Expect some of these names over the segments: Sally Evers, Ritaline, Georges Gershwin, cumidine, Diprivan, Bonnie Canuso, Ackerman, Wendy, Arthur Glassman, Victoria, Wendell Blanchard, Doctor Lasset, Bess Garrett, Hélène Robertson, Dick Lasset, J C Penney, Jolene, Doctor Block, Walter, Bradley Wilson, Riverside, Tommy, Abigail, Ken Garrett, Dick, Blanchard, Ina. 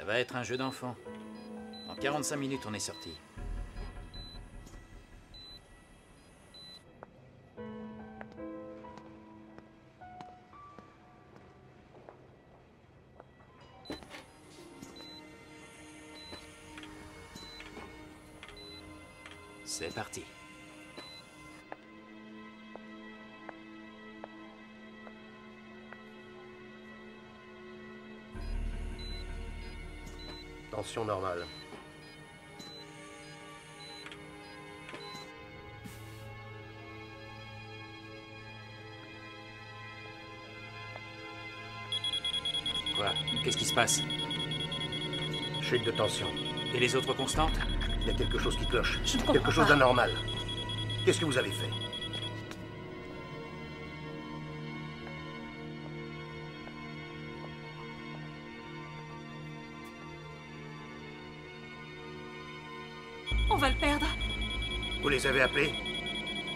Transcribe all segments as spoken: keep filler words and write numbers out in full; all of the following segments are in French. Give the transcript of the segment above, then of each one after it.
Ça va être un jeu d'enfant. En quarante-cinq minutes, on est sorti. C'est parti. Tension normale. Quoi? Qu'est-ce qui se passe? Chute de tension. Et les autres constantes? Il y a quelque chose qui cloche. Je ne comprends pas. Quelque chose d'anormal. Qu'est-ce que vous avez fait? On va le perdre. Vous les avez appelés?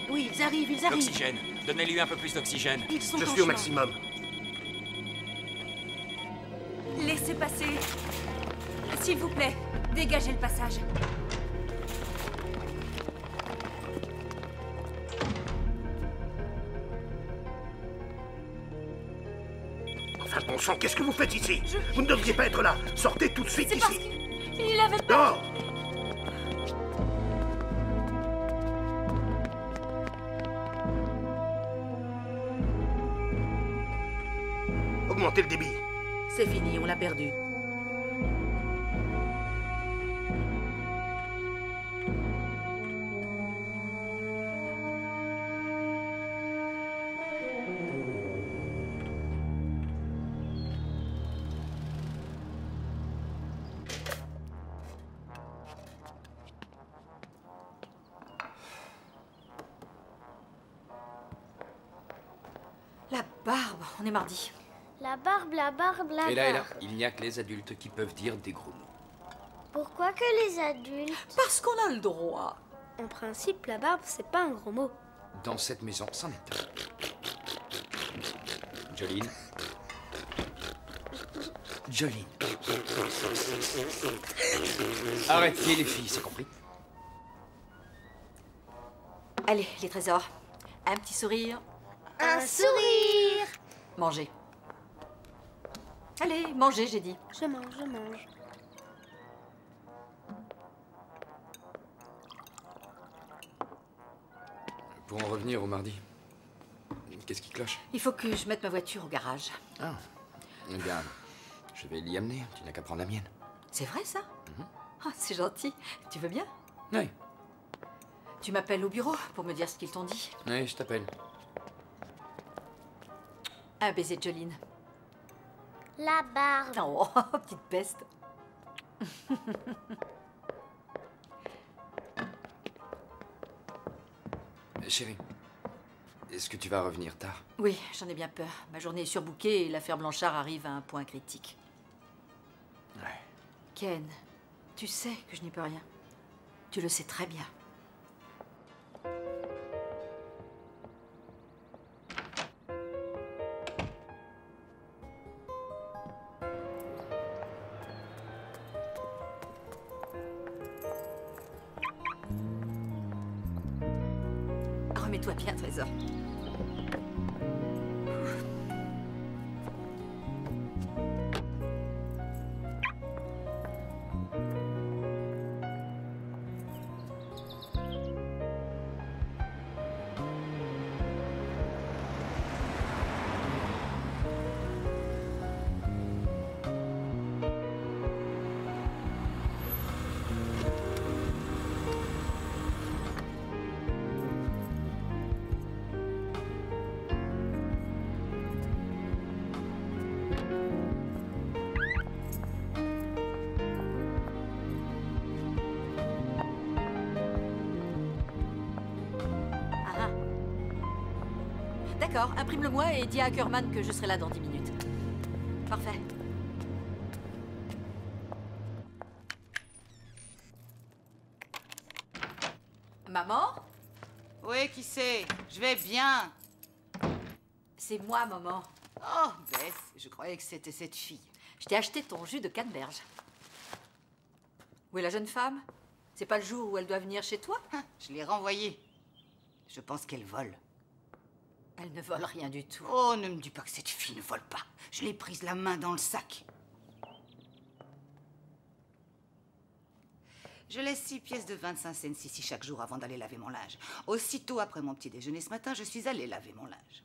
Oui, ils arrivent, ils arrivent. L'oxygène. Donnez-lui un peu plus d'oxygène. Ils sont Je suis au maximum. Laissez passer. S'il vous plaît, dégagez le passage. Enfin, bon sang, qu'est-ce que vous faites ici? Je... Vous ne devriez pas être là. Sortez tout de suite ici. Parce qu'il avait peur. Non. Augmentez le débit. C'est fini, on l'a perdu. La barbe, on est mardi. La barbe, la barbe, la barbe. Et là, et là, il n'y a que les adultes qui peuvent dire des gros mots. Pourquoi que les adultes? Parce qu'on a le droit. En principe, la barbe, c'est pas un gros mot. Dans cette maison, c'en est un. Jolene. Jolene. Arrêtez les filles, c'est compris? Allez, les trésors. Un petit sourire. Un, un sourire. Mangez. Allez, mangez, j'ai dit. Je mange, je mange. Pour en revenir au mardi, qu'est-ce qui cloche? Il faut que je mette ma voiture au garage. Ah, eh bien, je vais l'y amener. Tu n'as qu'à prendre la mienne. C'est vrai, ça? Mm-hmm. Oh, c'est gentil. Tu veux bien? Oui. Tu m'appelles au bureau pour me dire ce qu'ils t'ont dit? Oui, je t'appelle. Un baiser de Jolene. La barbe. Oh, petite peste. Chérie, est-ce que tu vas revenir tard? Oui, j'en ai bien peur. Ma journée est surbookée et l'affaire Blanchard arrive à un point critique. Ouais. Ken, tu sais que je n'y peux rien. Tu le sais très bien. Remets-toi bien, trésor. D'accord, imprime-le-moi et dis à Ackerman que je serai là dans dix minutes. Parfait. Maman? Oui, qui c'est? Je vais bien. C'est moi, maman. Oh, Bess, je croyais que c'était cette fille. Je t'ai acheté ton jus de canneberge. Où est la jeune femme? C'est pas le jour où elle doit venir chez toi? Ah, je l'ai renvoyée. Je pense qu'elle vole. Elle ne vole rien du tout. Oh, ne me dis pas que cette fille ne vole pas. Je l'ai prise la main dans le sac. Je laisse six pièces de vingt-cinq cents ici chaque jour avant d'aller laver mon linge. Aussitôt après mon petit déjeuner ce matin, je suis allée laver mon linge.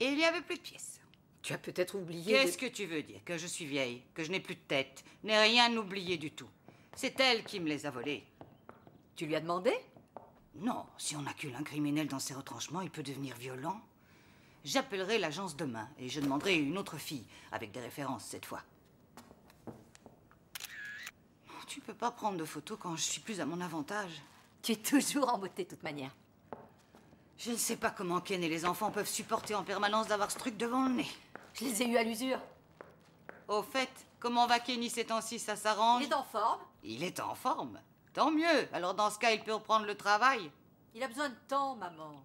Et il n'y avait plus de pièces. Tu as peut-être oublié... Qu'est-ce de... que tu veux dire? Que je suis vieille, que je n'ai plus de tête, n'ai rien oublié du tout. C'est elle qui me les a volées. Tu lui as demandé? Non, si on accule un criminel dans ses retranchements, il peut devenir violent. J'appellerai l'agence demain et je demanderai une autre fille, avec des références cette fois. Tu peux pas prendre de photos quand je suis plus à mon avantage. Tu es toujours en beauté de toute manière. Je ne sais pas comment Ken et les enfants peuvent supporter en permanence d'avoir ce truc devant le nez. Je les ai eus à l'usure. Au fait, comment va Kenny ces temps-ci, ça s'arrange? Il est en forme. Il est en forme? Tant mieux. Alors dans ce cas, il peut reprendre le travail. Il a besoin de temps, maman.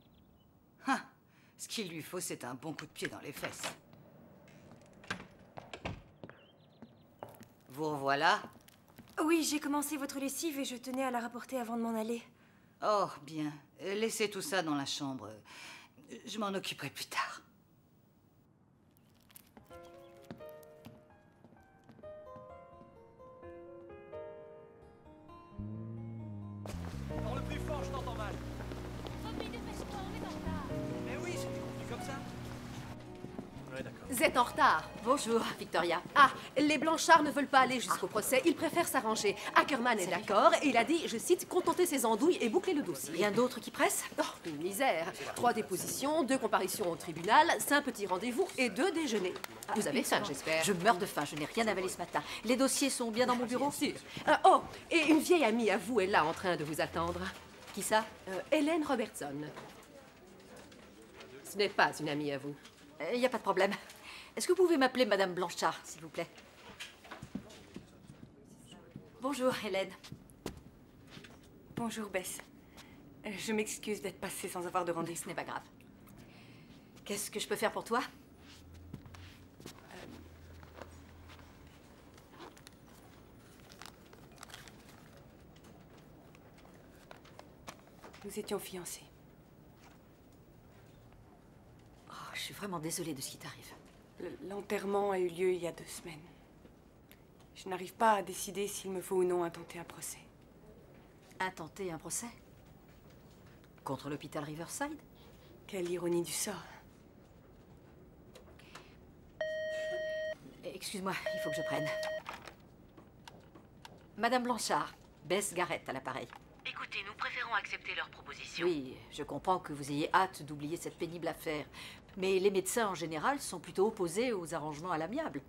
Ah, ce qu'il lui faut, c'est un bon coup de pied dans les fesses. Vous revoilà? Oui, j'ai commencé votre lessive et je tenais à la rapporter avant de m'en aller. Oh, bien. Laissez tout ça dans la chambre. Je m'en occuperai plus tard. Dans le plus fort, je t'entends mal. Tommy, dépêche-toi, on est en retard. Mais oui, c'était convenu comme ça. Ouais, d'accord. Vous êtes en retard. Bonjour, Victoria. Ah, les Blanchard ne veulent pas aller jusqu'au procès. Ils préfèrent s'arranger. Ackerman est d'accord et il a dit, je cite, contenter ses andouilles et boucler le dossier. Rien d'autre qui presse? Oh, une misère. Trois dépositions, deux comparitions au tribunal, cinq petits rendez-vous et deux déjeuners. Ah, vous avez faim, j'espère? Je meurs de faim. Je n'ai rien avalé ce matin. Les dossiers sont bien dans mon bureau? Sûr. Euh, oh, et une vieille amie à vous est là en train de vous attendre. Qui ça? euh, Hélène Robertson. Ce n'est pas une amie à vous. Il n'y a pas de problème. Est-ce que vous pouvez m'appeler Madame Blanchard, s'il vous plaît? Bonjour, Hélène. Bonjour, Bess. Je m'excuse d'être passée sans avoir de rendez-vous. Ce n'est pas grave. Qu'est-ce que je peux faire pour toi? Nous étions fiancés. Je suis vraiment désolée de ce qui t'arrive. L'enterrement a eu lieu il y a deux semaines. Je n'arrive pas à décider s'il me faut ou non intenter un procès. Intenter un procès? Contre l'hôpital Riverside? Quelle ironie du sort. Excuse-moi, il faut que je prenne. Madame Blanchard, Bess Garrett à l'appareil. Écoutez, nous préférons accepter leur proposition. Oui, je comprends que vous ayez hâte d'oublier cette pénible affaire. Mais les médecins, en général, sont plutôt opposés aux arrangements à l'amiable.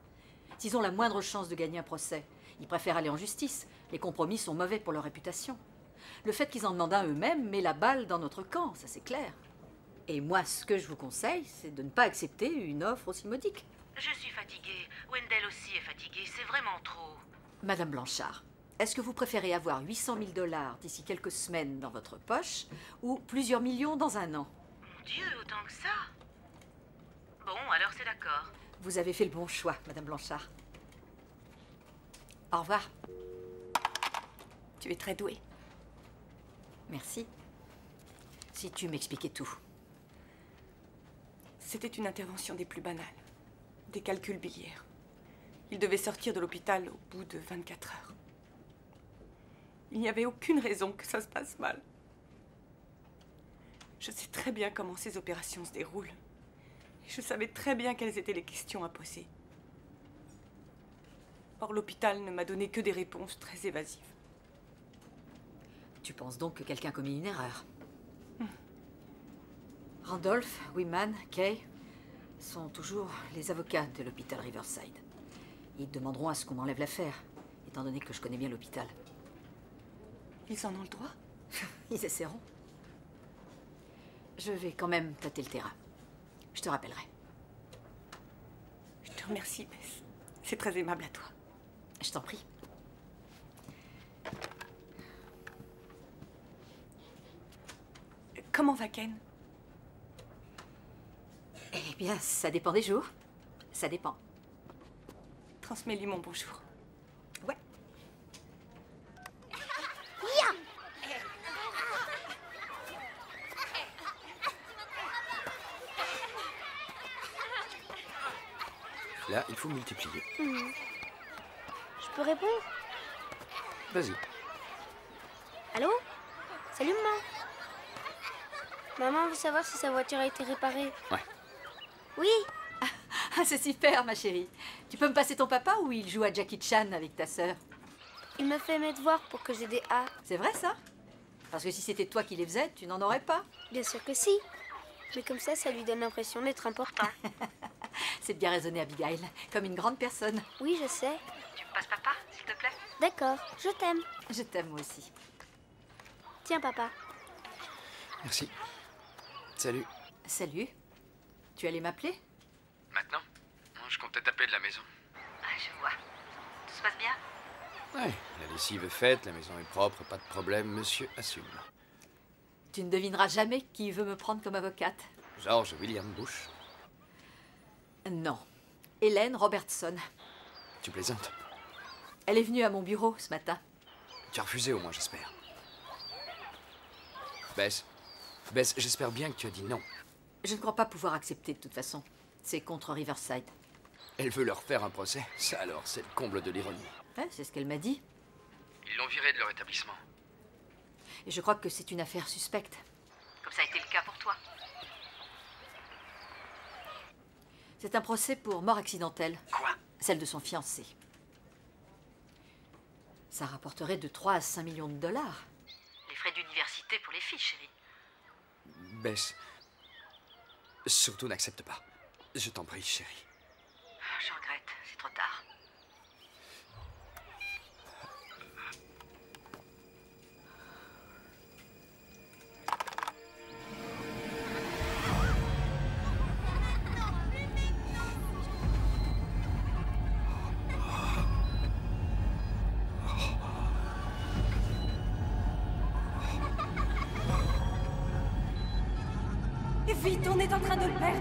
S'ils ont la moindre chance de gagner un procès, ils préfèrent aller en justice. Les compromis sont mauvais pour leur réputation. Le fait qu'ils en demandent un eux-mêmes met la balle dans notre camp, ça c'est clair. Et moi, ce que je vous conseille, c'est de ne pas accepter une offre aussi modique. Je suis fatiguée. Wendell aussi est fatiguée. C'est vraiment trop. Madame Blanchard, est-ce que vous préférez avoir huit cent mille dollars d'ici quelques semaines dans votre poche ou plusieurs millions dans un an? Mon Dieu, autant que ça? Bon, alors c'est d'accord. Vous avez fait le bon choix, Madame Blanchard. Au revoir. Tu es très douée. Merci. Si tu m'expliquais tout. C'était une intervention des plus banales. Des calculs biliaires. Il devait sortir de l'hôpital au bout de vingt-quatre heures. Il n'y avait aucune raison que ça se passe mal. Je sais très bien comment ces opérations se déroulent. Je savais très bien quelles étaient les questions à poser. Or, l'hôpital ne m'a donné que des réponses très évasives. Tu penses donc que quelqu'un a commis une erreur? hmm. Randolph, Wiman, Kay sont toujours les avocats de l'hôpital Riverside. Ils demanderont à ce qu'on m'enlève l'affaire, étant donné que je connais bien l'hôpital. Ils en ont le droit? Ils essaieront. Je vais quand même tâter le terrain. Je te rappellerai. Je te remercie, Bess. C'est très aimable à toi. Je t'en prie. Comment va Ken? Eh bien, ça dépend des jours. Ça dépend. Transmets-lui mon bonjour. Ouais. Là, il faut multiplier. Mmh. Je peux répondre? Vas-y. Allô? Salut, maman. Maman veut savoir si sa voiture a été réparée. Ouais. Oui. Ah, c'est super, ma chérie. Tu peux me passer ton papa ou il joue à Jackie Chan avec ta sœur? Il me fait mes devoirs pour que j'ai des A. C'est vrai, ça? Parce que si c'était toi qui les faisais, tu n'en aurais pas. Bien sûr que si. Mais comme ça, ça lui donne l'impression d'être important. C'est bien raisonné, Abigail. Comme une grande personne. Oui, je sais. Tu me passes papa, s'il te plaît? D'accord, je t'aime. Je t'aime, moi aussi. Tiens, papa. Merci. Salut. Salut. Tu allais m'appeler? Maintenant? Je comptais t'appeler de la maison. Ah, je vois. Tout se passe bien? Ouais, la lessive est faite, la maison est propre, pas de problème, monsieur assume. Tu ne devineras jamais qui veut me prendre comme avocate. George William Bush? Non. Hélène Robertson. Tu plaisantes? Elle est venue à mon bureau ce matin. Tu as refusé au moins, j'espère. Bess, Bess, j'espère bien que tu as dit non. Je ne crois pas pouvoir accepter de toute façon. C'est contre Riverside. Elle veut leur faire un procès? Ça alors, c'est le comble de l'ironie. Ouais, c'est ce qu'elle m'a dit. Ils l'ont virée de leur établissement. Et je crois que c'est une affaire suspecte. Comme ça a été le cas pour toi. C'est un procès pour mort accidentelle. Quoi? Celle de son fiancé. Ça rapporterait de trois à cinq millions de dollars. Les frais d'université pour les filles, chérie. Bess, surtout n'accepte pas. Je t'en prie, chérie. Je regrette, c'est trop tard. Vite, on est en train de le perdre.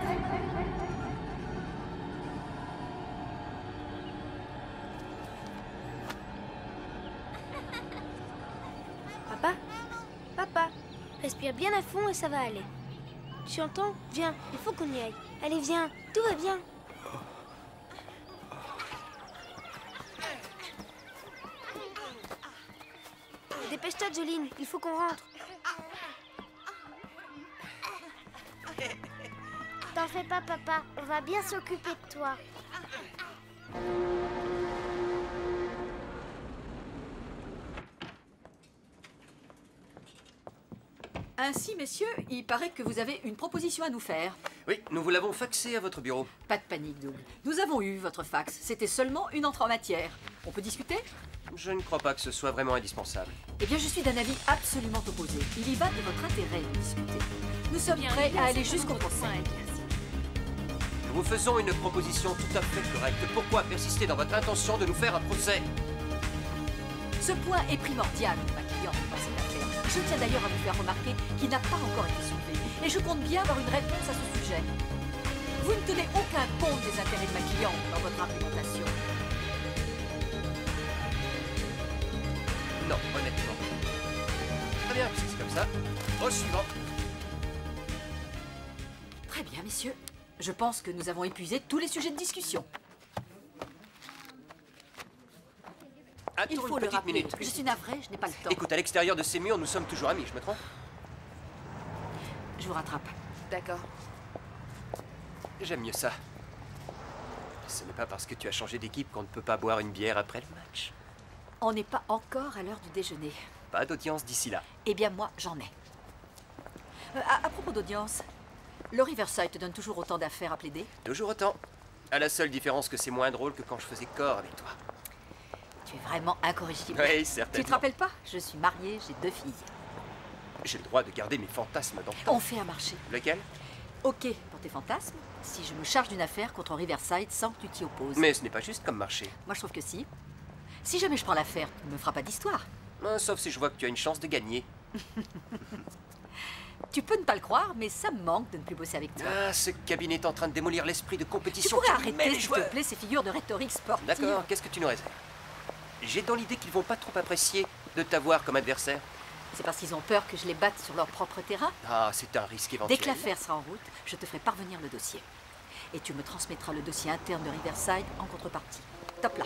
Respire bien à fond et ça va aller. Tu entends? Viens, il faut qu'on y aille. Allez, viens, tout va bien. Dépêche-toi, Jolene, il faut qu'on rentre. T'en fais pas, papa, on va bien s'occuper de toi. Ainsi, messieurs, il paraît que vous avez une proposition à nous faire. Oui, nous vous l'avons faxée à votre bureau. Pas de panique, Doug. Nous avons eu votre fax. C'était seulement une entrée en matière. On peut discuter? Je ne crois pas que ce soit vraiment indispensable. Eh bien, je suis d'un avis absolument opposé. Il y va de votre intérêt. Discutez. Nous sommes bien, prêts bien, à aller jusqu'au procès. Nous vous faisons une proposition tout à fait correcte. Pourquoi persister dans votre intention de nous faire un procès? Ce point est primordial, ma cliente, dans cette affaire. Je tiens d'ailleurs à vous faire remarquer qu'il n'a pas encore été soulevé. Et je compte bien avoir une réponse à ce sujet. Vous ne tenez aucun compte des intérêts de ma cliente dans votre argumentation. Non, honnêtement. Très bien, si c'est comme ça. Au suivant. Très bien, messieurs. Je pense que nous avons épuisé tous les sujets de discussion. Il faut le rappeler. Minute. Je suis navrée, je n'ai pas le temps. Écoute, à l'extérieur de ces murs, nous sommes toujours amis, je me trompe? Je vous rattrape. D'accord. J'aime mieux ça. Ce n'est pas parce que tu as changé d'équipe qu'on ne peut pas boire une bière après le match. On n'est pas encore à l'heure du déjeuner. Pas d'audience d'ici là. Eh bien, moi, j'en ai. Euh, à, à propos d'audience, le Riverside te donne toujours autant d'affaires à plaider? Toujours autant. À la seule différence que c'est moins drôle que quand je faisais corps avec toi. Tu es vraiment incorrigible. Oui, certainement. Tu te rappelles pas? Je suis mariée, j'ai deux filles. J'ai le droit de garder mes fantasmes dans le temps. On fait un marché. Lequel? Ok pour tes fantasmes, si je me charge d'une affaire contre Riverside sans que tu t'y opposes. Mais ce n'est pas juste comme marché. Moi, je trouve que si. Si jamais je prends l'affaire, tu ne me feras pas d'histoire. Euh, sauf si je vois que tu as une chance de gagner. Tu peux ne pas le croire, mais ça me manque de ne plus bosser avec toi. Ah, ce cabinet est en train de démolir l'esprit de compétition. Tu pourrais arrêter, s'il te plaît, ces figures de rhétorique sportive. D'accord, qu'est-ce que tu nous réserves? J'ai dans l'idée qu'ils vont pas trop apprécier de t'avoir comme adversaire. C'est parce qu'ils ont peur que je les batte sur leur propre terrain. Ah, c'est un risque éventuel. Dès que l'affaire sera en route, je te ferai parvenir le dossier. et tu me transmettras le dossier interne de Riverside en contrepartie. Top là.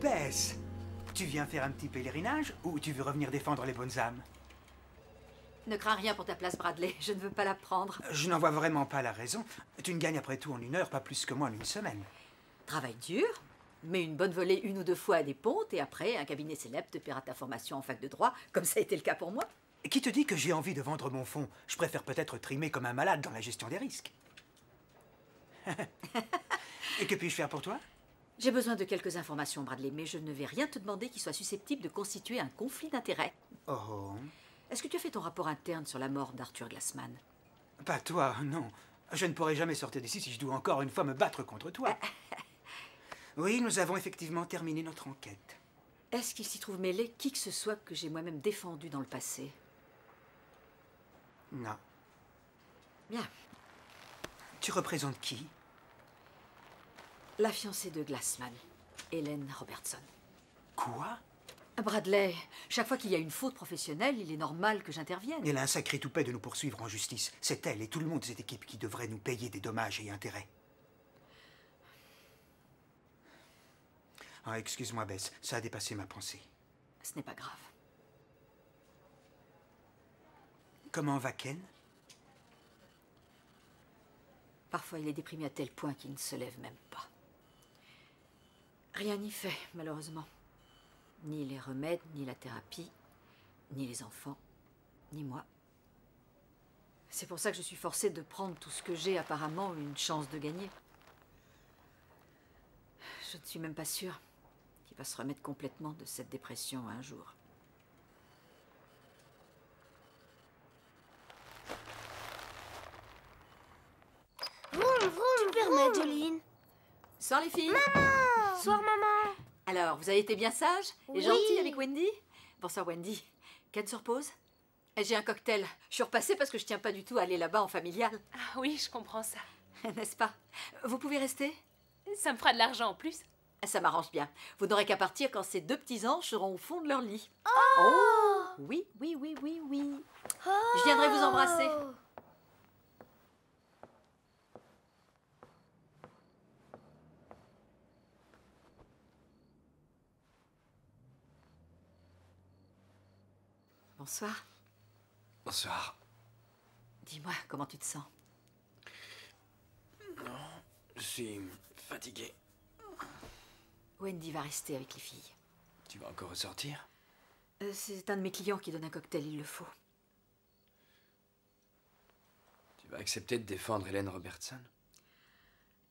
Bess, tu viens faire un petit pèlerinage ou tu veux revenir défendre les bonnes âmes? Ne crains rien pour ta place, Bradley. Je ne veux pas la prendre. Je n'en vois vraiment pas la raison. Tu ne gagnes après tout en une heure, pas plus que moi en une semaine. Travail dur, mais une bonne volée une ou deux fois à des pontes et après, un cabinet célèbre te paiera ta formation en fac de droit, comme ça a été le cas pour moi. Qui te dit que j'ai envie de vendre mon fonds? Je préfère peut-être trimer comme un malade dans la gestion des risques. Et que puis-je faire pour toi? J'ai besoin de quelques informations, Bradley, mais je ne vais rien te demander qui soit susceptible de constituer un conflit d'intérêts. Oh. Est-ce que tu as fait ton rapport interne sur la mort d'Arthur Glassman? Pas toi, non. Je ne pourrai jamais sortir d'ici si je dois encore une fois me battre contre toi. Oui, nous avons effectivement terminé notre enquête. Est-ce qu'il s'y trouve mêlé qui que ce soit que j'ai moi-même défendu dans le passé? Non. Bien. Tu représentes qui? La fiancée de Glassman, Hélène Robertson. Quoi? Bradley, chaque fois qu'il y a une faute professionnelle, il est normal que j'intervienne. Elle a un sacré toupet de nous poursuivre en justice. C'est elle et tout le monde de cette équipe qui devrait nous payer des dommages et intérêts. Ah, excuse-moi, Bess, ça a dépassé ma pensée. Ce n'est pas grave. Comment va Ken? Parfois, il est déprimé à tel point qu'il ne se lève même pas. Rien n'y fait, malheureusement. Ni les remèdes, ni la thérapie, ni les enfants, ni moi. C'est pour ça que je suis forcée de prendre tout ce que j'ai apparemment une chance de gagner. Je ne suis même pas sûre qu'il va se remettre complètement de cette dépression un jour. Vroom, vroom, tu permets, Jolene? Soir les filles. Maman! Bonsoir, maman. Alors, vous avez été bien sage et oui. Gentille avec Wendy? Bonsoir, Wendy. Ken se repose? J'ai un cocktail. Je suis repassée parce que je tiens pas du tout à aller là-bas en familial. Ah oui, je comprends ça. N'est-ce pas? Vous pouvez rester? Ça me fera de l'argent en plus. Ça m'arrange bien. Vous n'aurez qu'à partir quand ces deux petits anges seront au fond de leur lit. Oh, oh. Oui, oui, oui, oui, oui. Oh. Je viendrai vous embrasser. Bonsoir. Bonsoir. Dis-moi, comment tu te sens? Non, je suis fatiguée. Wendy va rester avec les filles. Tu vas encore ressortir? euh, C'est un de mes clients qui donne un cocktail, il le faut. Tu vas accepter de défendre Hélène Robertson?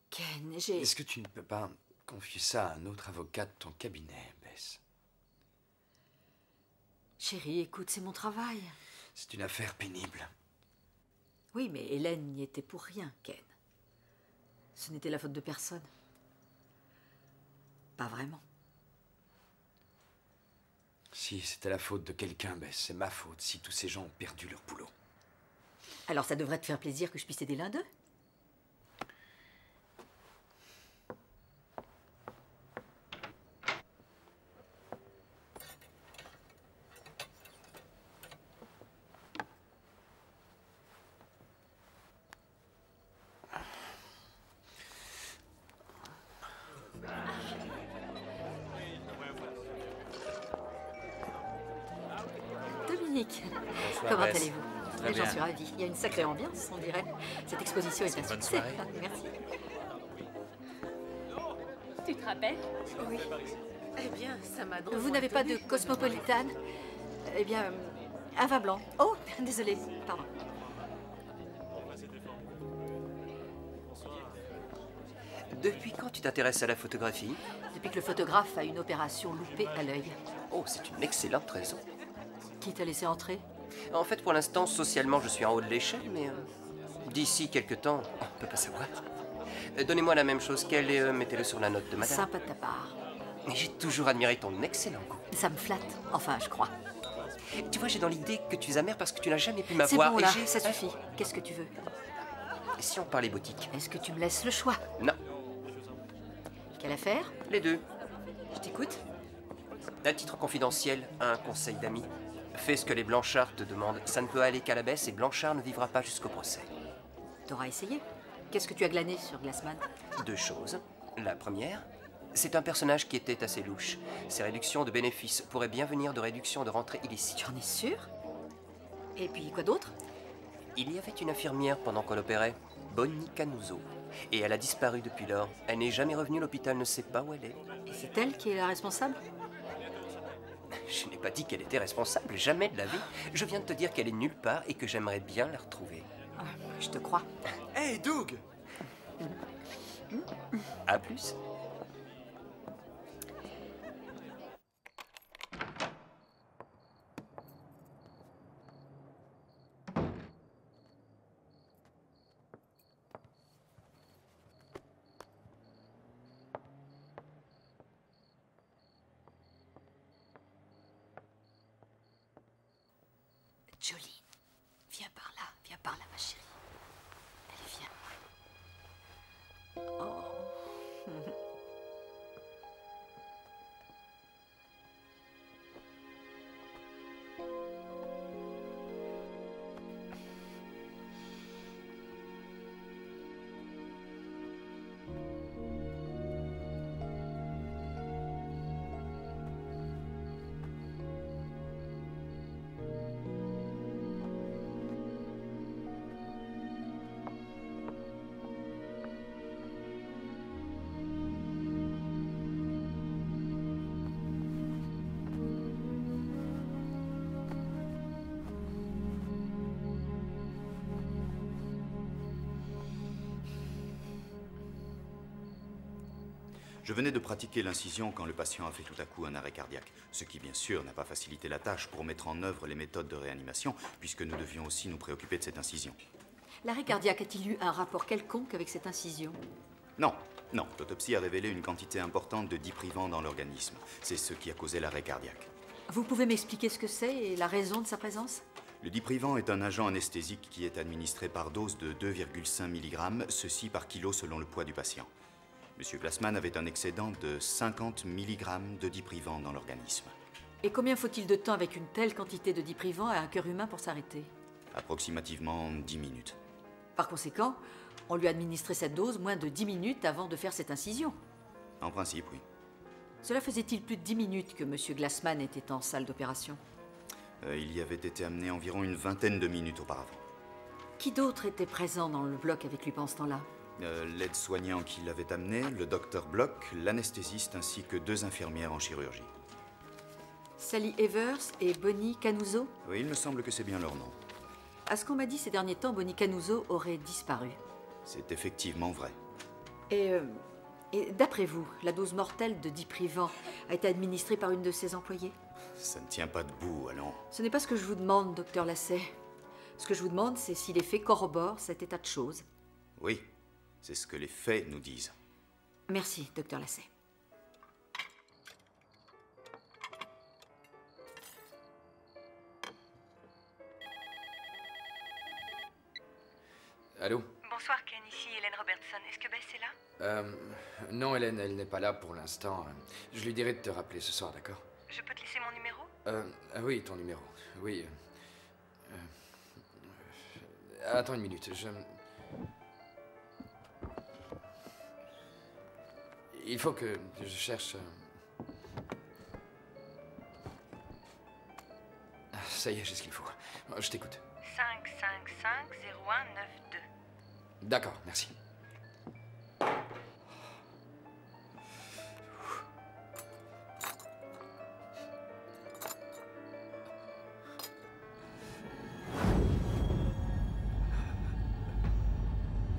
Ken, j'ai... Est-ce que tu ne peux pas confier ça à un autre avocat de ton cabinet, Bess? Chérie, écoute, c'est mon travail. C'est une affaire pénible. Oui, mais Hélène n'y était pour rien, Ken. Ce n'était la faute de personne. Pas vraiment. Si, c'était la faute de quelqu'un, ben c'est ma faute si tous ces gens ont perdu leur boulot. Alors ça devrait te faire plaisir que je puisse aider l'un d'eux? Dick. Bonsoir, comment allez-vous? J'en suis ravie. Il y a une sacrée ambiance, on dirait. Cette exposition est, est un succès. Merci. Tu te rappelles? Oui. Eh bien, ça m'a drôlement... Vous n'avez pas de cosmopolitane? Eh bien, un vin blanc. Oh, désolé, pardon. Depuis quand tu t'intéresses à la photographie? Depuis que le photographe a une opération loupée à l'œil. Oh, c'est une excellente raison. Qui t'a laissé entrer? En fait, pour l'instant, socialement, je suis en haut de l'échelle, mais euh, d'ici quelques temps, on ne peut pas savoir. Euh, Donnez-moi la même chose qu'elle et euh, mettez-le sur la note de madame. Sympa de ta part. Mais j'ai toujours admiré ton excellent goût. Ça me flatte, enfin, je crois. Tu vois, j'ai dans l'idée que tu es amère parce que tu n'as jamais pu m'avoir. C'est bon, là, ça suffit. Qu'est-ce que tu veux? Si on parlait boutique. Est-ce que tu me laisses le choix? Non. Quelle affaire? Les deux. Je t'écoute. À titre confidentiel, un conseil d'ami. Fais ce que les Blanchard te demandent. Ça ne peut aller qu'à la baisse et Blanchard ne vivra pas jusqu'au procès. T'auras essayé? Qu'est-ce que tu as glané sur Glassman? Deux choses. La première, c'est un personnage qui était assez louche. Ses réductions de bénéfices pourraient bien venir de réductions de rentrées illicites. Tu en es sûr? Et puis quoi d'autre? Il y avait une infirmière pendant qu'on opérait, Bonnie Canuso. Et elle a disparu depuis lors. Elle n'est jamais revenue, l'hôpital ne sait pas où elle est. Et c'est elle qui est la responsable? Je n'ai pas dit qu'elle était responsable, jamais de la vie. Je viens de te dire qu'elle est nulle part et que j'aimerais bien la retrouver. Ah, je te crois. Hey, Doug! À plus. Jolene, viens par là, viens par là, ma chérie. Allez, viens. Oh. Je venais de pratiquer l'incision quand le patient a fait tout à coup un arrêt cardiaque, ce qui bien sûr n'a pas facilité la tâche pour mettre en œuvre les méthodes de réanimation, puisque nous devions aussi nous préoccuper de cette incision. L'arrêt cardiaque a-t-il eu un rapport quelconque avec cette incision? Non, non. L'autopsie a révélé une quantité importante de diprivan dans l'organisme. C'est ce qui a causé l'arrêt cardiaque. Vous pouvez m'expliquer ce que c'est et la raison de sa présence? Le diprivant est un agent anesthésique qui est administré par dose de deux virgule cinq milligrammes, ceci par kilo selon le poids du patient. Monsieur Glassman avait un excédent de cinquante milligrammes de diprivant dans l'organisme. Et combien faut-il de temps avec une telle quantité de diprivant à un cœur humain pour s'arrêter? Approximativement dix minutes. Par conséquent, on lui a administré cette dose moins de dix minutes avant de faire cette incision? En principe, oui. Cela faisait-il plus de dix minutes que Monsieur Glassman était en salle d'opération? euh, Il y avait été amené environ une vingtaine de minutes auparavant. Qui d'autre était présent dans le bloc avec lui pendant ce temps-là? Euh, L'aide-soignant qui l'avait amené, le docteur Block, l'anesthésiste ainsi que deux infirmières en chirurgie. Sally Evers et Bonnie Canuso? Oui, il me semble que c'est bien leur nom. À ce qu'on m'a dit ces derniers temps, Bonnie Canuso aurait disparu. C'est effectivement vrai. Et, euh, et d'après vous, la dose mortelle de diprivant a été administrée par une de ses employées? Ça ne tient pas debout, allons. Ce n'est pas ce que je vous demande, docteur Lasset. Ce que je vous demande, c'est si les faits corroborent cet état de choses. Oui. C'est ce que les faits nous disent. Merci, docteur Lasset. Allô? Bonsoir, Ken, ici Hélène Robertson. Est-ce que Bess est là? Euh... Non, Hélène, elle n'est pas là pour l'instant. Je lui dirai de te rappeler ce soir, d'accord? Je peux te laisser mon numéro? Euh... Oui, ton numéro. Oui. Euh, euh, attends une minute, je... Il faut que je cherche... ça y est, j'ai ce qu'il faut. Je t'écoute. cinq cinq cinq zéro un neuf deux. D'accord, merci.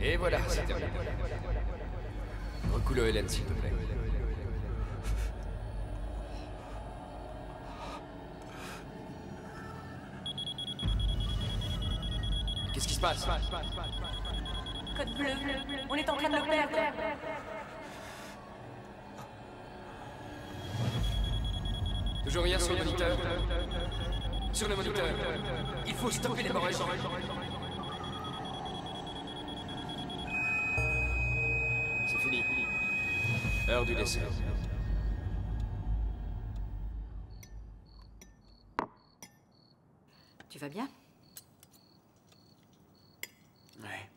Et voilà, c'est terminé. Recoule Hélène, s'il te plaît. Qu'est-ce qui se passe? Code bleu, on est en train de le perdre. Toujours rien sur le moniteur. Sur le moniteur. Il faut stopper l'hémorragie. Heure du dessert. Tu vas bien? Ouais.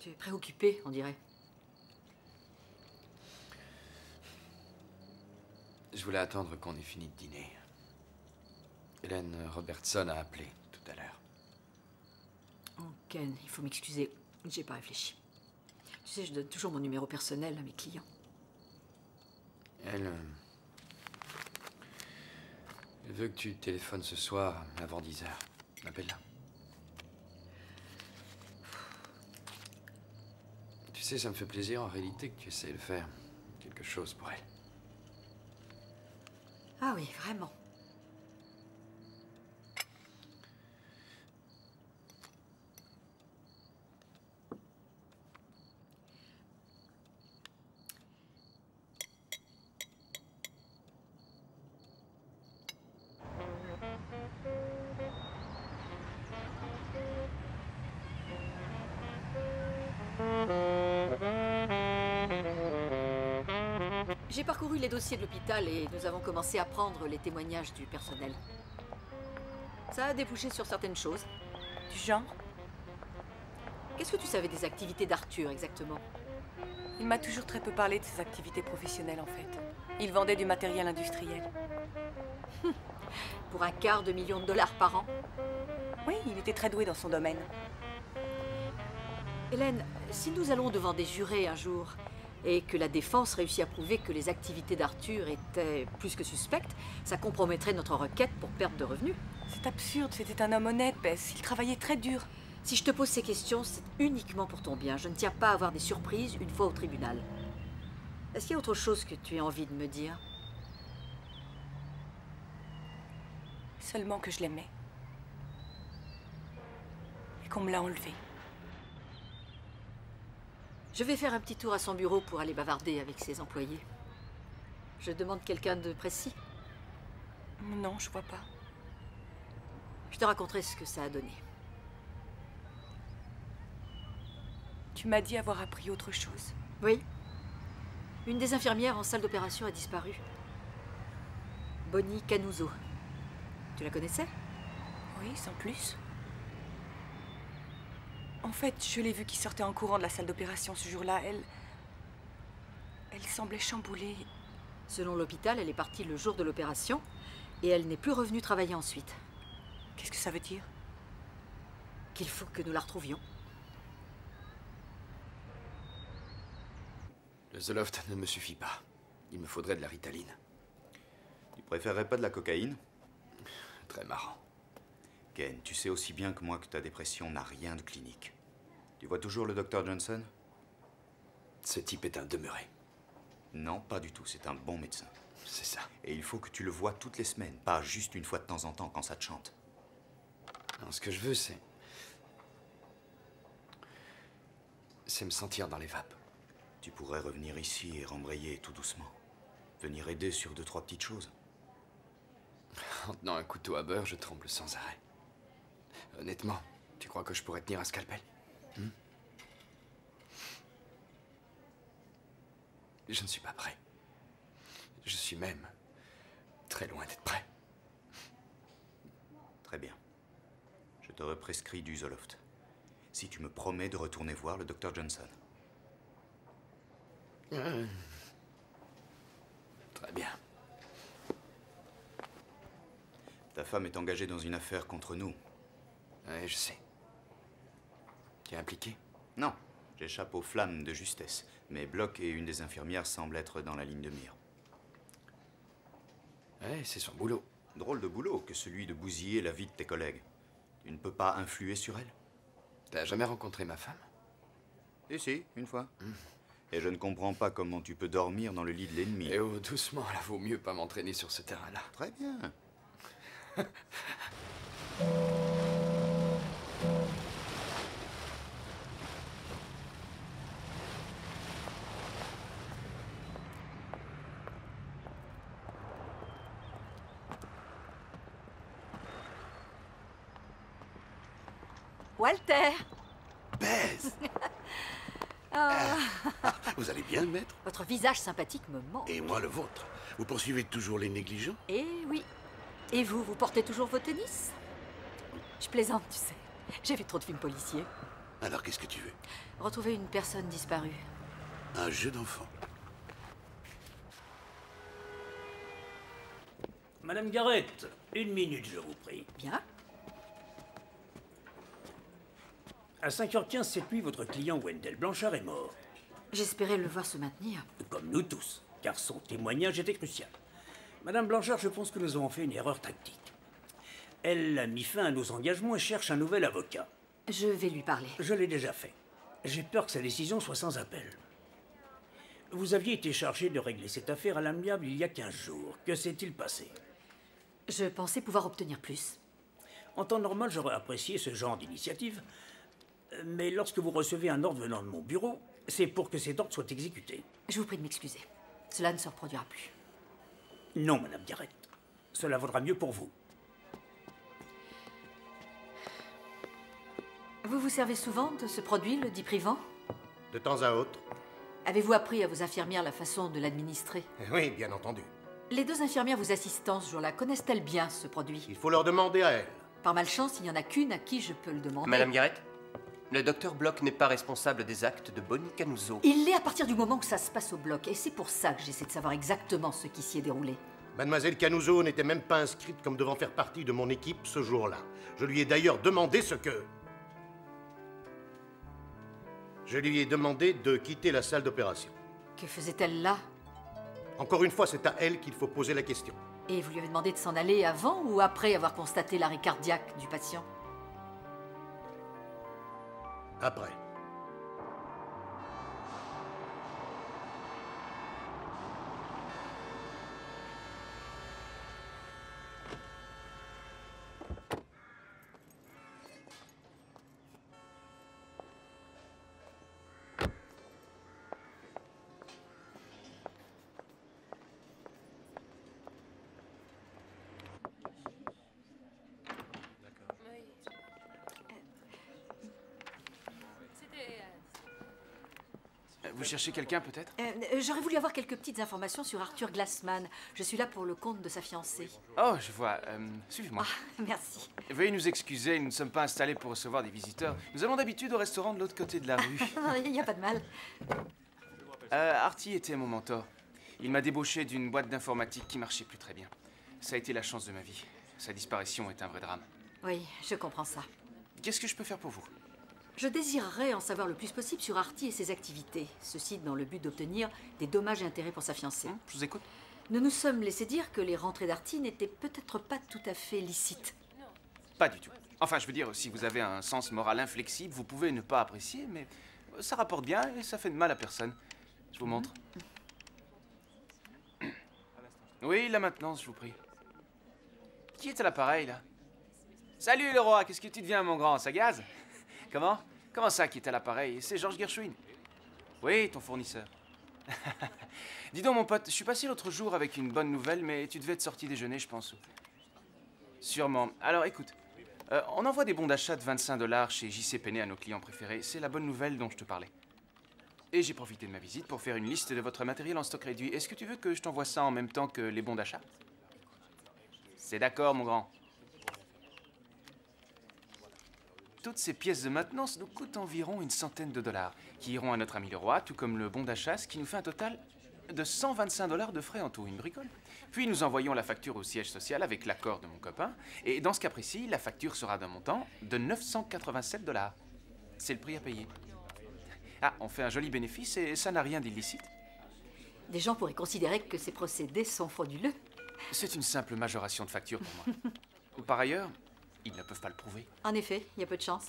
Tu es préoccupé, on dirait. Je voulais attendre qu'on ait fini de dîner. Hélène Robertson a appelé tout à l'heure. Oh, Ken, il faut m'excuser. J'ai pas réfléchi. Tu sais, je donne toujours mon numéro personnel à mes clients. Elle... Euh, elle veut que tu téléphones ce soir avant dix heures. Appelle-la. Tu sais, ça me fait plaisir en réalité que tu essaies de faire quelque chose pour elle. Ah oui, vraiment. J'ai parcouru les dossiers de l'hôpital et nous avons commencé à prendre les témoignages du personnel. Ça a débouché sur certaines choses. Du genre? Qu'est-ce que tu savais des activités d'Arthur, exactement? Il m'a toujours très peu parlé de ses activités professionnelles, en fait. Il vendait du matériel industriel. Pour un quart de million de dollars par an? Oui, il était très doué dans son domaine. Hélène, si nous allons devant des jurés un jour... et que la défense réussit à prouver que les activités d'Arthur étaient plus que suspectes, ça compromettrait notre requête pour perte de revenus. C'est absurde, c'était un homme honnête, Bess. Il travaillait très dur. Si je te pose ces questions, c'est uniquement pour ton bien. Je ne tiens pas à avoir des surprises une fois au tribunal. Est-ce qu'il y a autre chose que tu aies envie de me dire? Seulement que je l'aimais. Et qu'on me l'a enlevé. Je vais faire un petit tour à son bureau pour aller bavarder avec ses employés. Je demande quelqu'un de précis. Non, je vois pas. Je te raconterai ce que ça a donné. Tu m'as dit avoir appris autre chose. Oui. Une des infirmières en salle d'opération a disparu. Bonnie Canuso. Tu la connaissais? Oui, sans plus. En fait, je l'ai vue qui sortait en courant de la salle d'opération ce jour-là. Elle... elle semblait chamboulée. Selon l'hôpital, elle est partie le jour de l'opération et elle n'est plus revenue travailler ensuite. Qu'est-ce que ça veut dire? Qu'il faut que nous la retrouvions. Le Zoloft ne me suffit pas. Il me faudrait de la Ritaline. Tu préférerais pas de la cocaïne? Très marrant. Ken, tu sais aussi bien que moi que ta dépression n'a rien de clinique. Tu vois toujours le docteur Johnson? Ce type est un demeuré. Non, pas du tout. C'est un bon médecin. C'est ça. Et il faut que tu le vois toutes les semaines, pas juste une fois de temps en temps quand ça te chante. Non, ce que je veux, c'est... c'est me sentir dans les vapes. Tu pourrais revenir ici et rembrayer tout doucement. Venir aider sur deux, trois petites choses. En tenant un couteau à beurre, je tremble sans arrêt. Honnêtement, tu crois que je pourrais tenir un scalpel? hmm Je ne suis pas prêt. Je suis même très loin d'être prêt. Très bien. Je te represcris du Zoloft. Si tu me promets de retourner voir le docteur Johnson. Mmh. Très bien. femme est engagée dans une affaire contre nous. Ouais, je sais. Tu es impliqué? Non. J'échappe aux flammes de justesse. Mais Block et une des infirmières semblent être dans la ligne de mire. Ouais, c'est son boulot. Drôle de boulot que celui de bousiller la vie de tes collègues. Tu ne peux pas influer sur elle? T'as jamais rencontré ma femme? Et si, une fois. Mmh. Et je ne comprends pas comment tu peux dormir dans le lit de l'ennemi. Eh oh, doucement, là, vaut mieux pas m'entraîner sur ce terrain-là. Très bien. Walter! Bess! Oh. euh, vous allez bien, maître? Votre visage sympathique me manque. Et moi, le vôtre. Vous poursuivez toujours les négligents? Eh oui. Et vous, vous portez toujours vos tennis? Je plaisante, tu sais. J'ai vu trop de films policiers. Alors, qu'est-ce que tu veux? Retrouver une personne disparue. Un jeu d'enfant. Madame Garrett, une minute, je vous prie. Bien. À cinq heures quinze cette nuit, votre client Wendell Blanchard est mort. J'espérais le voir se maintenir. Comme nous tous, car son témoignage était crucial. Madame Blanchard, je pense que nous avons fait une erreur tactique. Elle a mis fin à nos engagements et cherche un nouvel avocat. Je vais lui parler. Je l'ai déjà fait. J'ai peur que sa décision soit sans appel. Vous aviez été chargé de régler cette affaire à l'amiable il y a quinze jours. Que s'est-il passé? Je pensais pouvoir obtenir plus. En temps normal, j'aurais apprécié ce genre d'initiative. Mais lorsque vous recevez un ordre venant de mon bureau, c'est pour que cet ordre soit exécuté. Je vous prie de m'excuser. Cela ne se reproduira plus. Non, Madame Garrett. Cela vaudra mieux pour vous. Vous vous servez souvent de ce produit, le Diprivan? De temps à autre. Avez-vous appris à vos infirmières la façon de l'administrer? Oui, bien entendu. Les deux infirmières vous assistant ce jour-là, connaissent-elles bien ce produit? Il faut leur demander à elles. Par malchance, il n'y en a qu'une à qui je peux le demander. Madame Garrett? Le docteur Block n'est pas responsable des actes de Bonnie Canuso. Il l'est à partir du moment que ça se passe au Block, et c'est pour ça que j'essaie de savoir exactement ce qui s'y est déroulé. Mademoiselle Canuso n'était même pas inscrite comme devant faire partie de mon équipe ce jour-là. Je lui ai d'ailleurs demandé ce que... Je lui ai demandé de quitter la salle d'opération. Que faisait-elle là? Encore une fois, c'est à elle qu'il faut poser la question. Et vous lui avez demandé de s'en aller avant ou après avoir constaté l'arrêt cardiaque du patient? Après. Vous cherchez quelqu'un, peut-être? euh, J'aurais voulu avoir quelques petites informations sur Arthur Glassman. Je suis là pour le compte de sa fiancée. Oh, je vois. Euh, Suivez-moi. Ah, merci. Veuillez nous excuser, nous ne sommes pas installés pour recevoir des visiteurs. Nous allons d'habitude au restaurant de l'autre côté de la rue. Il n'y a pas de mal. Euh, Artie était mon mentor. Il m'a débauché d'une boîte d'informatique qui marchait plus très bien. Ça a été la chance de ma vie. Sa disparition est un vrai drame. Oui, je comprends ça. Qu'est-ce que je peux faire pour vous? Je désirerais en savoir le plus possible sur Artie et ses activités. Ceci dans le but d'obtenir des dommages et intérêts pour sa fiancée. Je vous écoute. Nous nous sommes laissés dire que les rentrées d'Artie n'étaient peut-être pas tout à fait licites. Pas du tout. Enfin, je veux dire, si vous avez un sens moral inflexible, vous pouvez ne pas apprécier, mais ça rapporte bien et ça fait de mal à personne. Je vous montre. Mmh. Oui, la maintenance, je vous prie. Qui est à l'appareil, là? Salut, le roi. Qu'est-ce que tu deviens, mon grand? Ça gaze? Comment? Comment ça qui est à l'appareil? C'est Georges Gershwin. Oui, ton fournisseur. Dis donc, mon pote, je suis passé l'autre jour avec une bonne nouvelle, mais tu devais être sorti déjeuner, je pense. Sûrement. Alors, écoute, euh, on envoie des bons d'achat de vingt-cinq dollars chez J C Penney à nos clients préférés. C'est la bonne nouvelle dont je te parlais. Et j'ai profité de ma visite pour faire une liste de votre matériel en stock réduit. Est-ce que tu veux que je t'envoie ça en même temps que les bons d'achat? C'est d'accord, mon grand. Toutes ces pièces de maintenance nous coûtent environ une centaine de dollars, qui iront à notre ami le roi, tout comme le bon d'achat, ce qui nous fait un total de cent vingt-cinq dollars de frais en tout, une bricole. Puis nous envoyons la facture au siège social avec l'accord de mon copain. Et dans ce cas précis, la facture sera d'un montant de neuf cent quatre-vingt-sept dollars. C'est le prix à payer. Ah, on fait un joli bénéfice et ça n'a rien d'illicite. Des gens pourraient considérer que ces procédés sont frauduleux. C'est une simple majoration de facture pour moi. Par ailleurs, ils ne peuvent pas le prouver. En effet, il y a peu de chance.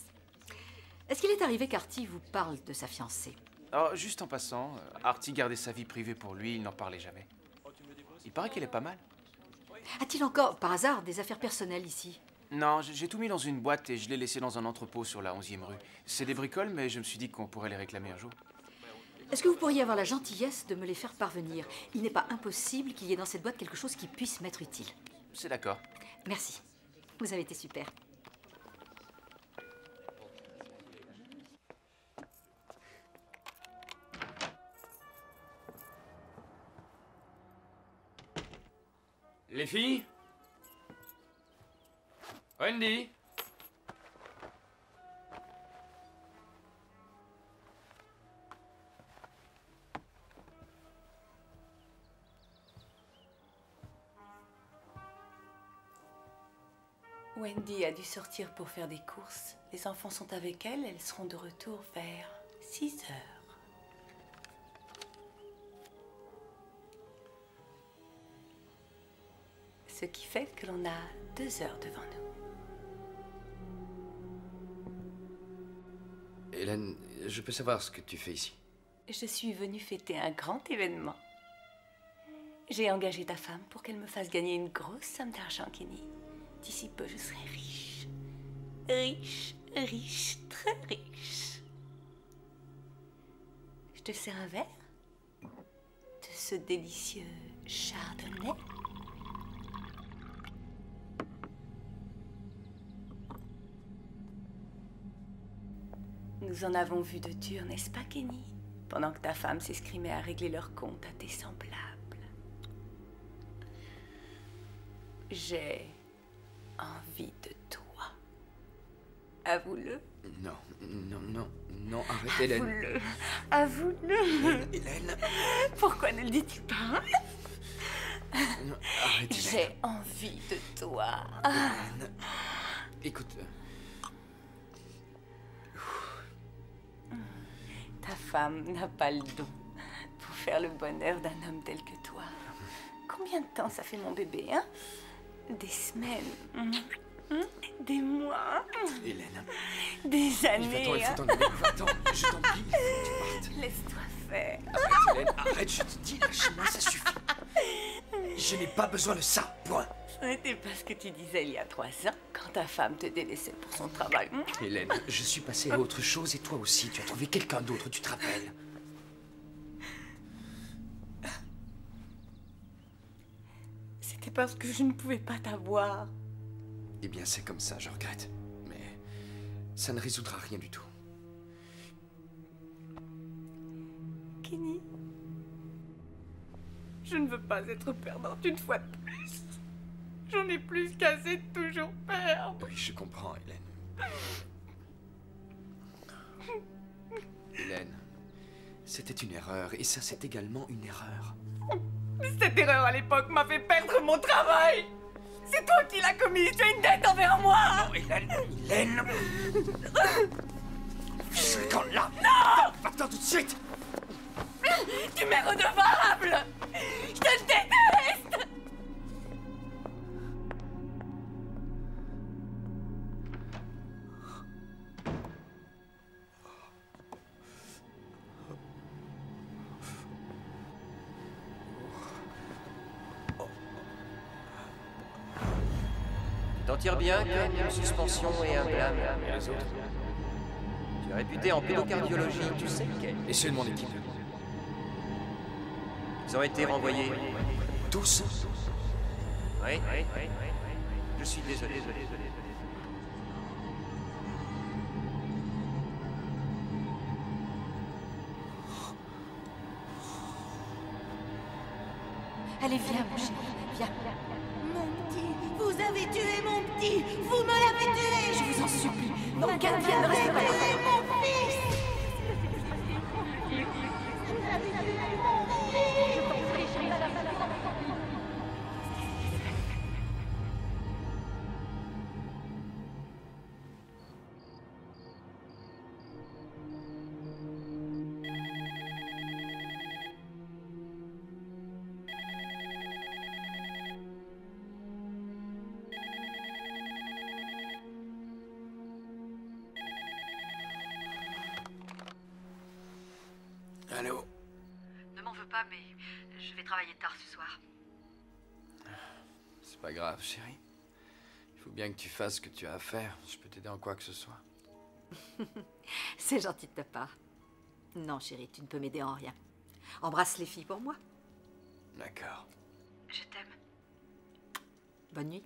Est-ce qu'il est arrivé qu'Artie vous parle de sa fiancée? Alors, juste en passant, Artie gardait sa vie privée pour lui, il n'en parlait jamais. Il paraît qu'elle est pas mal. A-t-il encore, par hasard, des affaires personnelles ici? Non, j'ai tout mis dans une boîte et je l'ai laissé dans un entrepôt sur la onzième rue. C'est des bricoles, mais je me suis dit qu'on pourrait les réclamer un jour. Est-ce que vous pourriez avoir la gentillesse de me les faire parvenir? Il n'est pas impossible qu'il y ait dans cette boîte quelque chose qui puisse m'être utile. C'est d'accord. Merci. Vous avez été super. Les filles? Wendy? Wendy a dû sortir pour faire des courses. Les enfants sont avec elle, elles seront de retour vers six heures. Ce qui fait que l'on a deux heures devant nous. Hélène, je peux savoir ce que tu fais ici? Je suis venue fêter un grand événement. J'ai engagé ta femme pour qu'elle me fasse gagner une grosse somme d'argent, Kenny. D'ici peu, je serai riche. Riche, riche, très riche. Je te sers un verre de ce délicieux chardonnay. Nous en avons vu de dur, n'est-ce pas, Kenny? Pendant que ta femme s'escrimait à régler leur compte à tes semblables. J'ai envie de toi. Avoue-le. Non, non, non, non, arrête, Hélène. Avoue-le, avoue-le. Hélène. Pourquoi ne le dis-tu pas? Non, arrête, Hélène. J'ai envie de toi. Hélène. Écoute. Ta femme n'a pas le don pour faire le bonheur d'un homme tel que toi. Combien de temps ça fait, mon bébé, hein? Des semaines, des mois, Hélène, des années. Va-t'en, va-t'en, je t'en prie, tu partes. Laisse-toi faire. Arrête, Hélène, arrête, je te dis, lâche-moi, ça suffit. Je n'ai pas besoin de ça, point. Ce n'était pas ce que tu disais il y a trois ans, quand ta femme te délaissait pour son travail. Hélène, je suis passée à autre chose et toi aussi, tu as trouvé quelqu'un d'autre, tu te rappelles? C'était parce que je ne pouvais pas t'avoir. Eh bien, c'est comme ça, je regrette. Mais ça ne résoudra rien du tout. Kenny, je ne veux pas être perdante une fois de plus. J'en ai plus qu'assez de toujours perdre. Oui, je comprends, Hélène. Hélène, c'était une erreur, et ça, c'est également une erreur. Cette erreur, à l'époque, m'a fait perdre mon travail. C'est toi qui l'as commise, tu as une dette envers moi. Non, Hélène, Hélène. Je suis quand là. Non. Attends, tout de suite. Tu m'es redevable. Je te déteste. Tire bien, Ken, une suspension et un blâme. Et les autres? Tu es réputé en pédocardiologie, tu sais, Ken. Et ceux de mon équipe? Ils ont été renvoyés. Tous? Oui. Je suis désolé. Allez, viens, mon chéri, viens. Vous avez tué mon petit! Vous me l'avez tué! Je vous en supplie! Non, Katia, ne reste pas là! Vous avez tué mon fils! Vous avez tué mon fils! Allô? Ne m'en veux pas, mais je vais travailler tard ce soir. C'est pas grave, chérie. Il faut bien que tu fasses ce que tu as à faire. Je peux t'aider en quoi que ce soit. C'est gentil de ta part. Non, chérie, tu ne peux m'aider en rien. Embrasse les filles pour moi. D'accord. Je t'aime. Bonne nuit.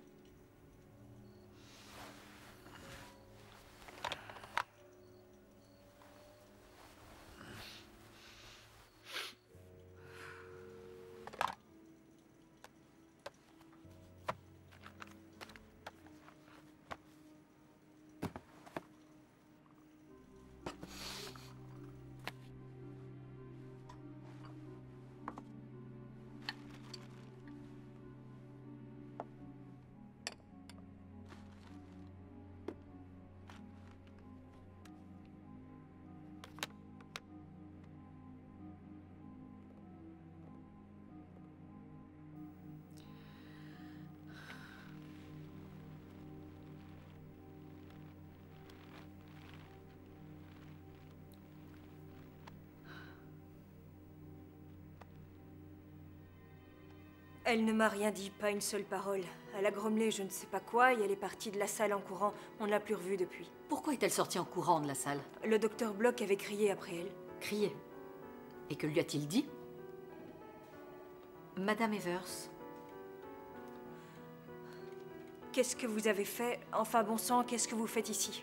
Elle ne m'a rien dit, pas une seule parole. Elle a grommelé je ne sais pas quoi et elle est partie de la salle en courant. On ne l'a plus revue depuis. Pourquoi est-elle sortie en courant de la salle? Le docteur Block avait crié après elle. Crié? Et que lui a-t-il dit? Madame Evers. Qu'est-ce que vous avez fait? Enfin bon sang, qu'est-ce que vous faites ici?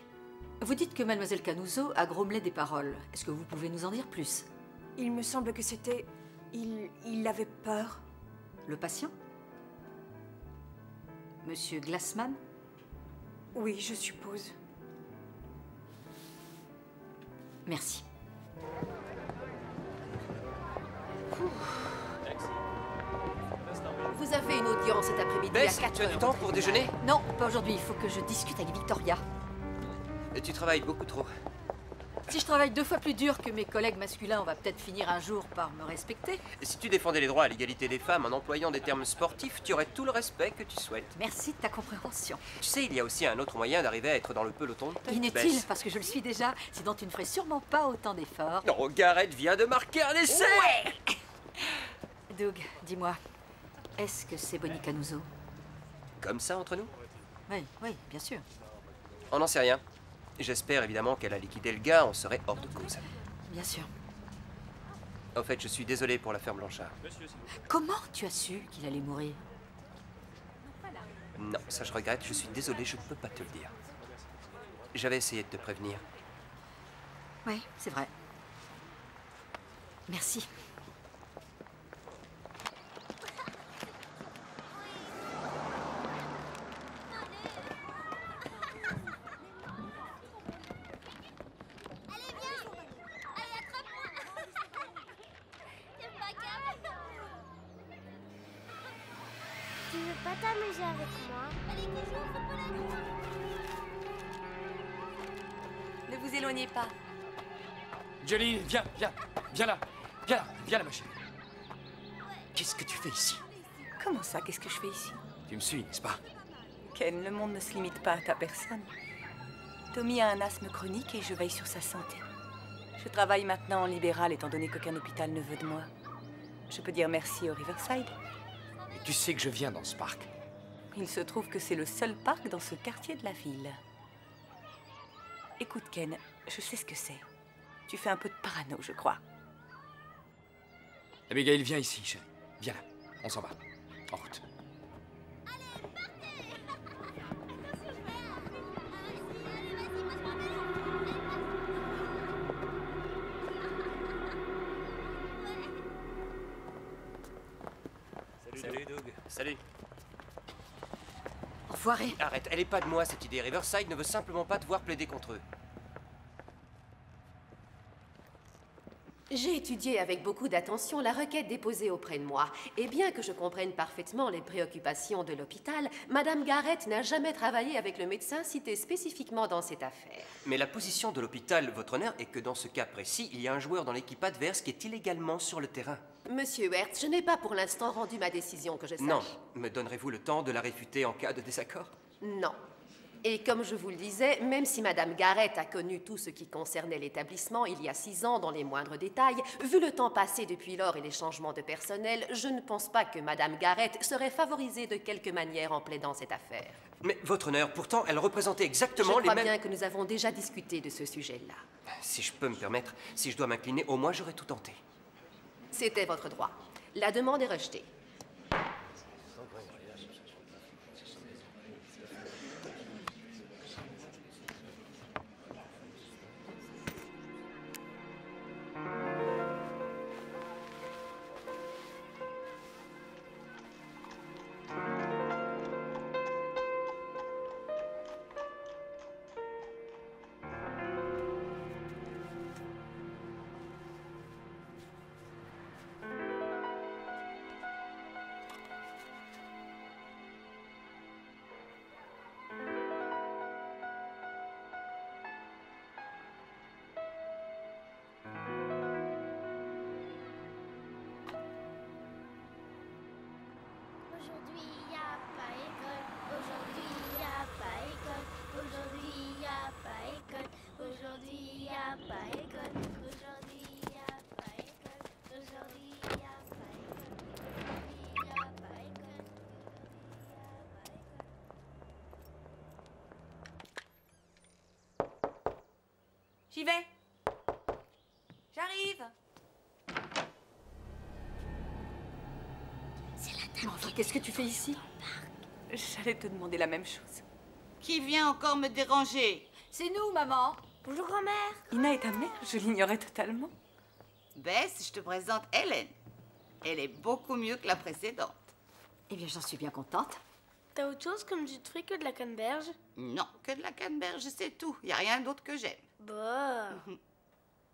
Vous dites que Mademoiselle Canuso a grommelé des paroles. Est-ce que vous pouvez nous en dire plus? Il me semble que c'était... Il... il avait peur. Le patient? Monsieur Glassman? Oui, je suppose. Merci. Vous avez une audience cet après-midi à quatre heures. Tu as du temps pour déjeuner? Non, pas aujourd'hui. Il faut que je discute avec Victoria. Et tu travailles beaucoup trop. Si je travaille deux fois plus dur que mes collègues masculins, on va peut-être finir un jour par me respecter. Et si tu défendais les droits à l'égalité des femmes en employant des termes sportifs, tu aurais tout le respect que tu souhaites. Merci de ta compréhension. Tu sais, il y a aussi un autre moyen d'arriver à être dans le peloton. Inutile, Bess. Parce que je le suis déjà, sinon tu ne ferais sûrement pas autant d'efforts. Non, Garrett vient de marquer un essai. Ouais. Doug, dis-moi, est-ce que c'est Bonnie Canuso? Comme ça, entre nous? Oui, oui, bien sûr. On n'en sait rien. J'espère évidemment qu'elle a liquidé le gars, on serait hors de cause. Bien sûr. Au fait, je suis désolé pour l'affaire Blanchard. Comment tu as su qu'il allait mourir? Non, ça je regrette, je suis désolé, je ne peux pas te le dire. J'avais essayé de te prévenir. Oui, c'est vrai. Merci. Jolene, viens, viens, viens là, viens là, viens là, ma chérie. Qu'est-ce que tu fais ici? Comment ça, qu'est-ce que je fais ici? Tu me suis, n'est-ce pas? Ken, le monde ne se limite pas à ta personne. Tommy a un asthme chronique et je veille sur sa santé. Je travaille maintenant en libéral, étant donné qu'aucun hôpital ne veut de moi. Je peux dire merci au Riverside. Mais tu sais que je viens dans ce parc. Il se trouve que c'est le seul parc dans ce quartier de la ville. Écoute, Ken, je sais ce que c'est. Tu fais un peu de parano, je crois. Abigail, viens ici, chérie. Viens là, on s'en va. En route. Salut, salut Doug. Salut. Enfoiré. Arrête, elle est pas de moi cette idée. Riverside ne veut simplement pas te voir plaider contre eux. J'ai étudié avec beaucoup d'attention la requête déposée auprès de moi. Et bien que je comprenne parfaitement les préoccupations de l'hôpital, Madame Garrett n'a jamais travaillé avec le médecin cité spécifiquement dans cette affaire. Mais la position de l'hôpital, votre honneur, est que dans ce cas précis, il y a un joueur dans l'équipe adverse qui est illégalement sur le terrain. Monsieur Hertz, je n'ai pas pour l'instant rendu ma décision que je sache. Non. Me donnerez-vous le temps de la réfuter en cas de désaccord? Non. et comme je vous le disais, même si Madame Garrett a connu tout ce qui concernait l'établissement il y a six ans dans les moindres détails, vu le temps passé depuis lors et les changements de personnel, je ne pense pas que Madame Garrett serait favorisée de quelque manière en plaidant cette affaire. Mais, votre honneur, pourtant, elle représentait exactement les mêmes... Je crois bien que nous avons déjà discuté de ce sujet-là. Si je peux me permettre, si je dois m'incliner, au moins j'aurais tout tenté. C'était votre droit. La demande est rejetée. J'y vais. J'arrive. C'est la dame. Enfin, qu'est-ce que tu fais ici? J'allais te demander la même chose. Qui vient encore me déranger? C'est nous, maman. Bonjour, grand-mère. Ina est ta mère? Je l'ignorais totalement. Bess, je te présente Hélène. Elle est beaucoup mieux que la précédente. Eh bien, j'en suis bien contente. T'as autre chose comme jus de fruits que de la canneberge? Non, que de la canneberge, c'est tout. Y a rien d'autre que j'aime. Bah. Bon.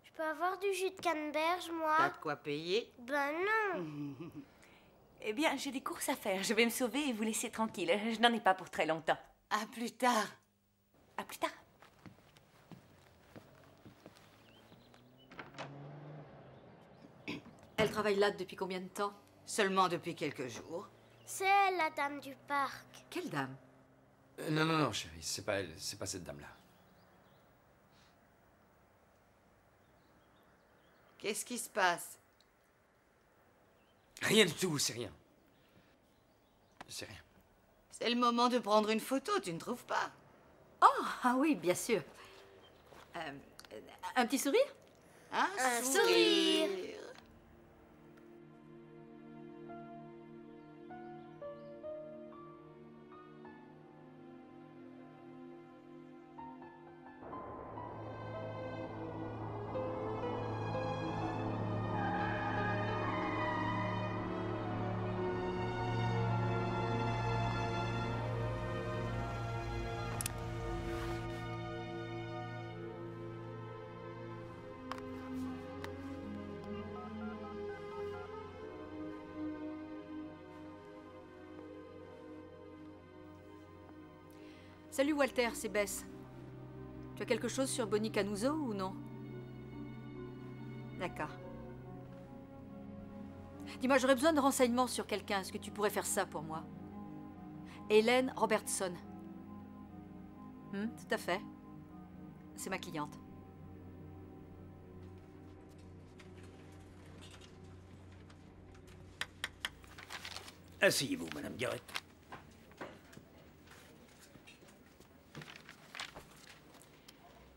Je peux avoir du jus de canneberge, moi? T'as de quoi payer? Ben non. Eh bien, j'ai des courses à faire. Je vais me sauver et vous laisser tranquille. Je n'en ai pas pour très longtemps. À plus tard. À plus tard. Elle travaille là depuis combien de temps? Seulement depuis quelques jours. C'est la dame du parc. Quelle dame? euh, Non, non, non, chérie, c'est pas elle, c'est pas cette dame-là. Qu'est-ce qui se passe? Rien du tout, c'est rien. C'est rien. C'est le moment de prendre une photo, tu ne trouves pas? Oh, ah oui, bien sûr. Euh, un petit sourire? Un, un sourire, sourire. Salut Walter, c'est Bess. Tu as quelque chose sur Bonnie Canuso ou non? D'accord. Dis-moi, j'aurais besoin de renseignements sur quelqu'un. Est-ce que tu pourrais faire ça pour moi? Hélène Robertson. Hmm, tout à fait. C'est ma cliente. Asseyez-vous, Madame Garrett.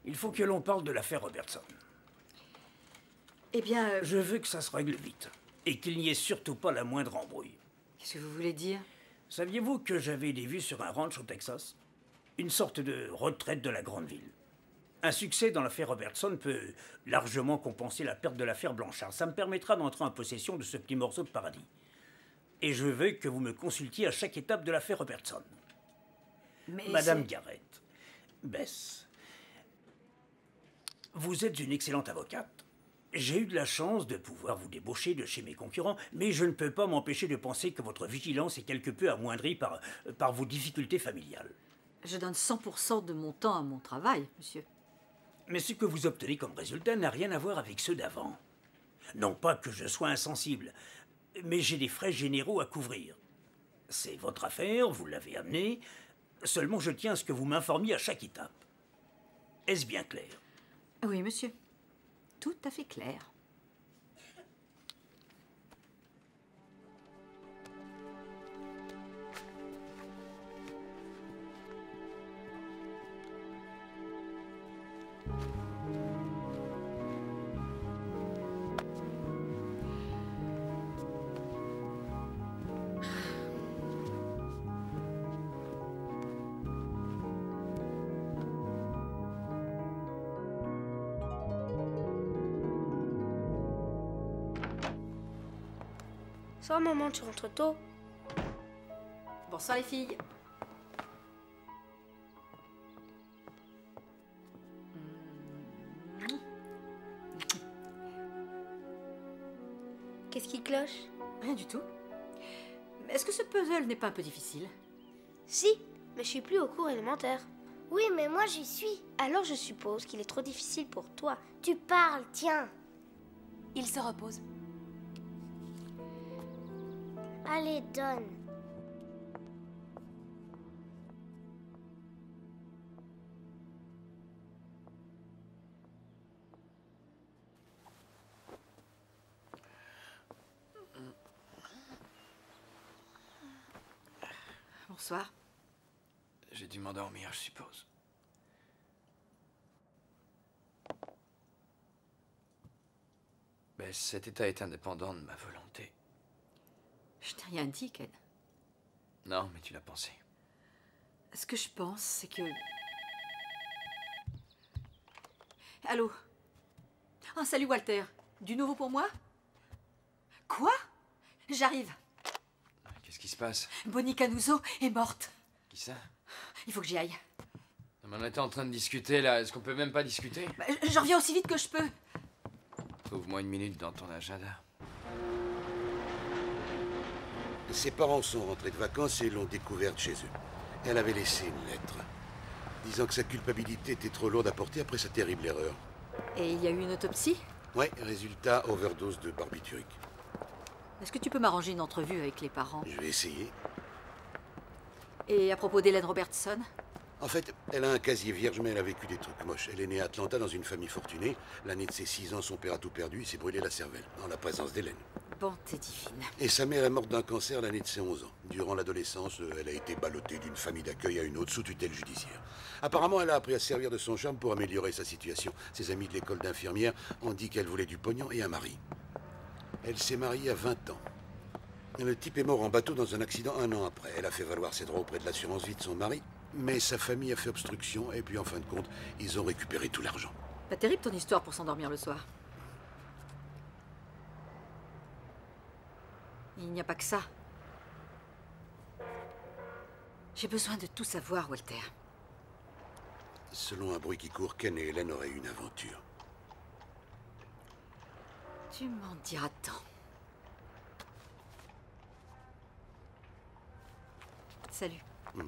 Il faut que l'on parle de l'affaire Robertson. Eh bien... Euh... Je veux que ça se règle vite. Et qu'il n'y ait surtout pas la moindre embrouille. Qu'est-ce que vous voulez dire? Saviez-vous que j'avais des vues sur un ranch au Texas? Une sorte de retraite de la grande ville. Un succès dans l'affaire Robertson peut largement compenser la perte de l'affaire Blanchard. Ça me permettra d'entrer en possession de ce petit morceau de paradis. Et je veux que vous me consultiez à chaque étape de l'affaire Robertson. Mais Madame Garrett, Bess... Vous êtes une excellente avocate. J'ai eu de la chance de pouvoir vous débaucher de chez mes concurrents, mais je ne peux pas m'empêcher de penser que votre vigilance est quelque peu amoindrie par, par vos difficultés familiales. Je donne cent pour cent de mon temps à mon travail, monsieur. Mais ce que vous obtenez comme résultat n'a rien à voir avec ceux d'avant. Non pas que je sois insensible, mais j'ai des frais généraux à couvrir. C'est votre affaire, vous l'avez amenée. Seulement, je tiens à ce que vous m'informiez à chaque étape. Est-ce bien clair? Oui, monsieur. Tout à fait clair. Sois maman, tu rentres tôt. Bonsoir les filles. Qu'est-ce qui cloche? Rien du tout. Est-ce que ce puzzle n'est pas un peu difficile? Si, mais je suis plus au cours élémentaire. Oui, mais moi j'y suis. Alors je suppose qu'il est trop difficile pour toi. Tu parles, tiens. Il se repose. Allez, donne. Bonsoir. J'ai dû m'endormir, je suppose. Mais cet état est indépendant de ma volonté. Je t'ai rien dit, Ken. Non, mais tu l'as pensé. Ce que je pense, c'est que... Allô? Oh, salut, Walter. Du nouveau pour moi? Quoi? J'arrive. Qu'est-ce qui se passe? Bonnie Canuso est morte. Qui ça? Il faut que j'y aille. Non, mais on était en train de discuter, là. Est-ce qu'on peut même pas discuter? Bah, je reviens aussi vite que je peux. Trouve-moi une minute dans ton agenda. Ses parents sont rentrés de vacances et l'ont découverte chez eux. Elle avait laissé une lettre, disant que sa culpabilité était trop lourde à porter après sa terrible erreur. Et il y a eu une autopsie? Ouais, résultat, overdose de barbiturique. Est-ce que tu peux m'arranger une entrevue avec les parents? Je vais essayer. Et à propos d'Hélène Robertson? En fait, elle a un casier vierge, mais elle a vécu des trucs moches. Elle est née à Atlanta dans une famille fortunée. L'année de ses six ans, son père a tout perdu et s'est brûlé la cervelle, en la présence d'Hélène. Bon, t'es divine. Et sa mère est morte d'un cancer l'année de ses onze ans. Durant l'adolescence, elle a été ballottée d'une famille d'accueil à une autre sous tutelle judiciaire. Apparemment, elle a appris à servir de son charme pour améliorer sa situation. Ses amis de l'école d'infirmière ont dit qu'elle voulait du pognon et un mari. Elle s'est mariée à vingt ans. Le type est mort en bateau dans un accident un an après. Elle a fait valoir ses droits auprès de l'assurance vie de son mari, mais sa famille a fait obstruction et puis en fin de compte, ils ont récupéré tout l'argent. Pas terrible ton histoire pour s'endormir le soir. Il n'y a pas que ça. J'ai besoin de tout savoir, Walter. Selon un bruit qui court, Ken et Hélène auraient eu une aventure. Tu m'en diras tant. Salut. Mmh.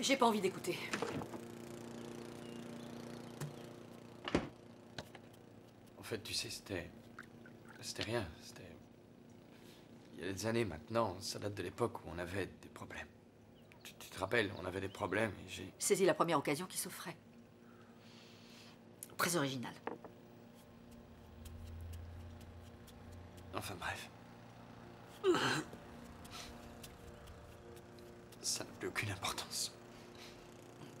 J'ai pas envie d'écouter. En fait, tu sais, c'était... C'était rien, c'était... Il y a des années maintenant, ça date de l'époque où on avait des problèmes. Tu, tu te rappelles, on avait des problèmes et j'ai... Saisi la première occasion qui s'offrait. Très original. Enfin bref. Ça n'a plus aucune importance.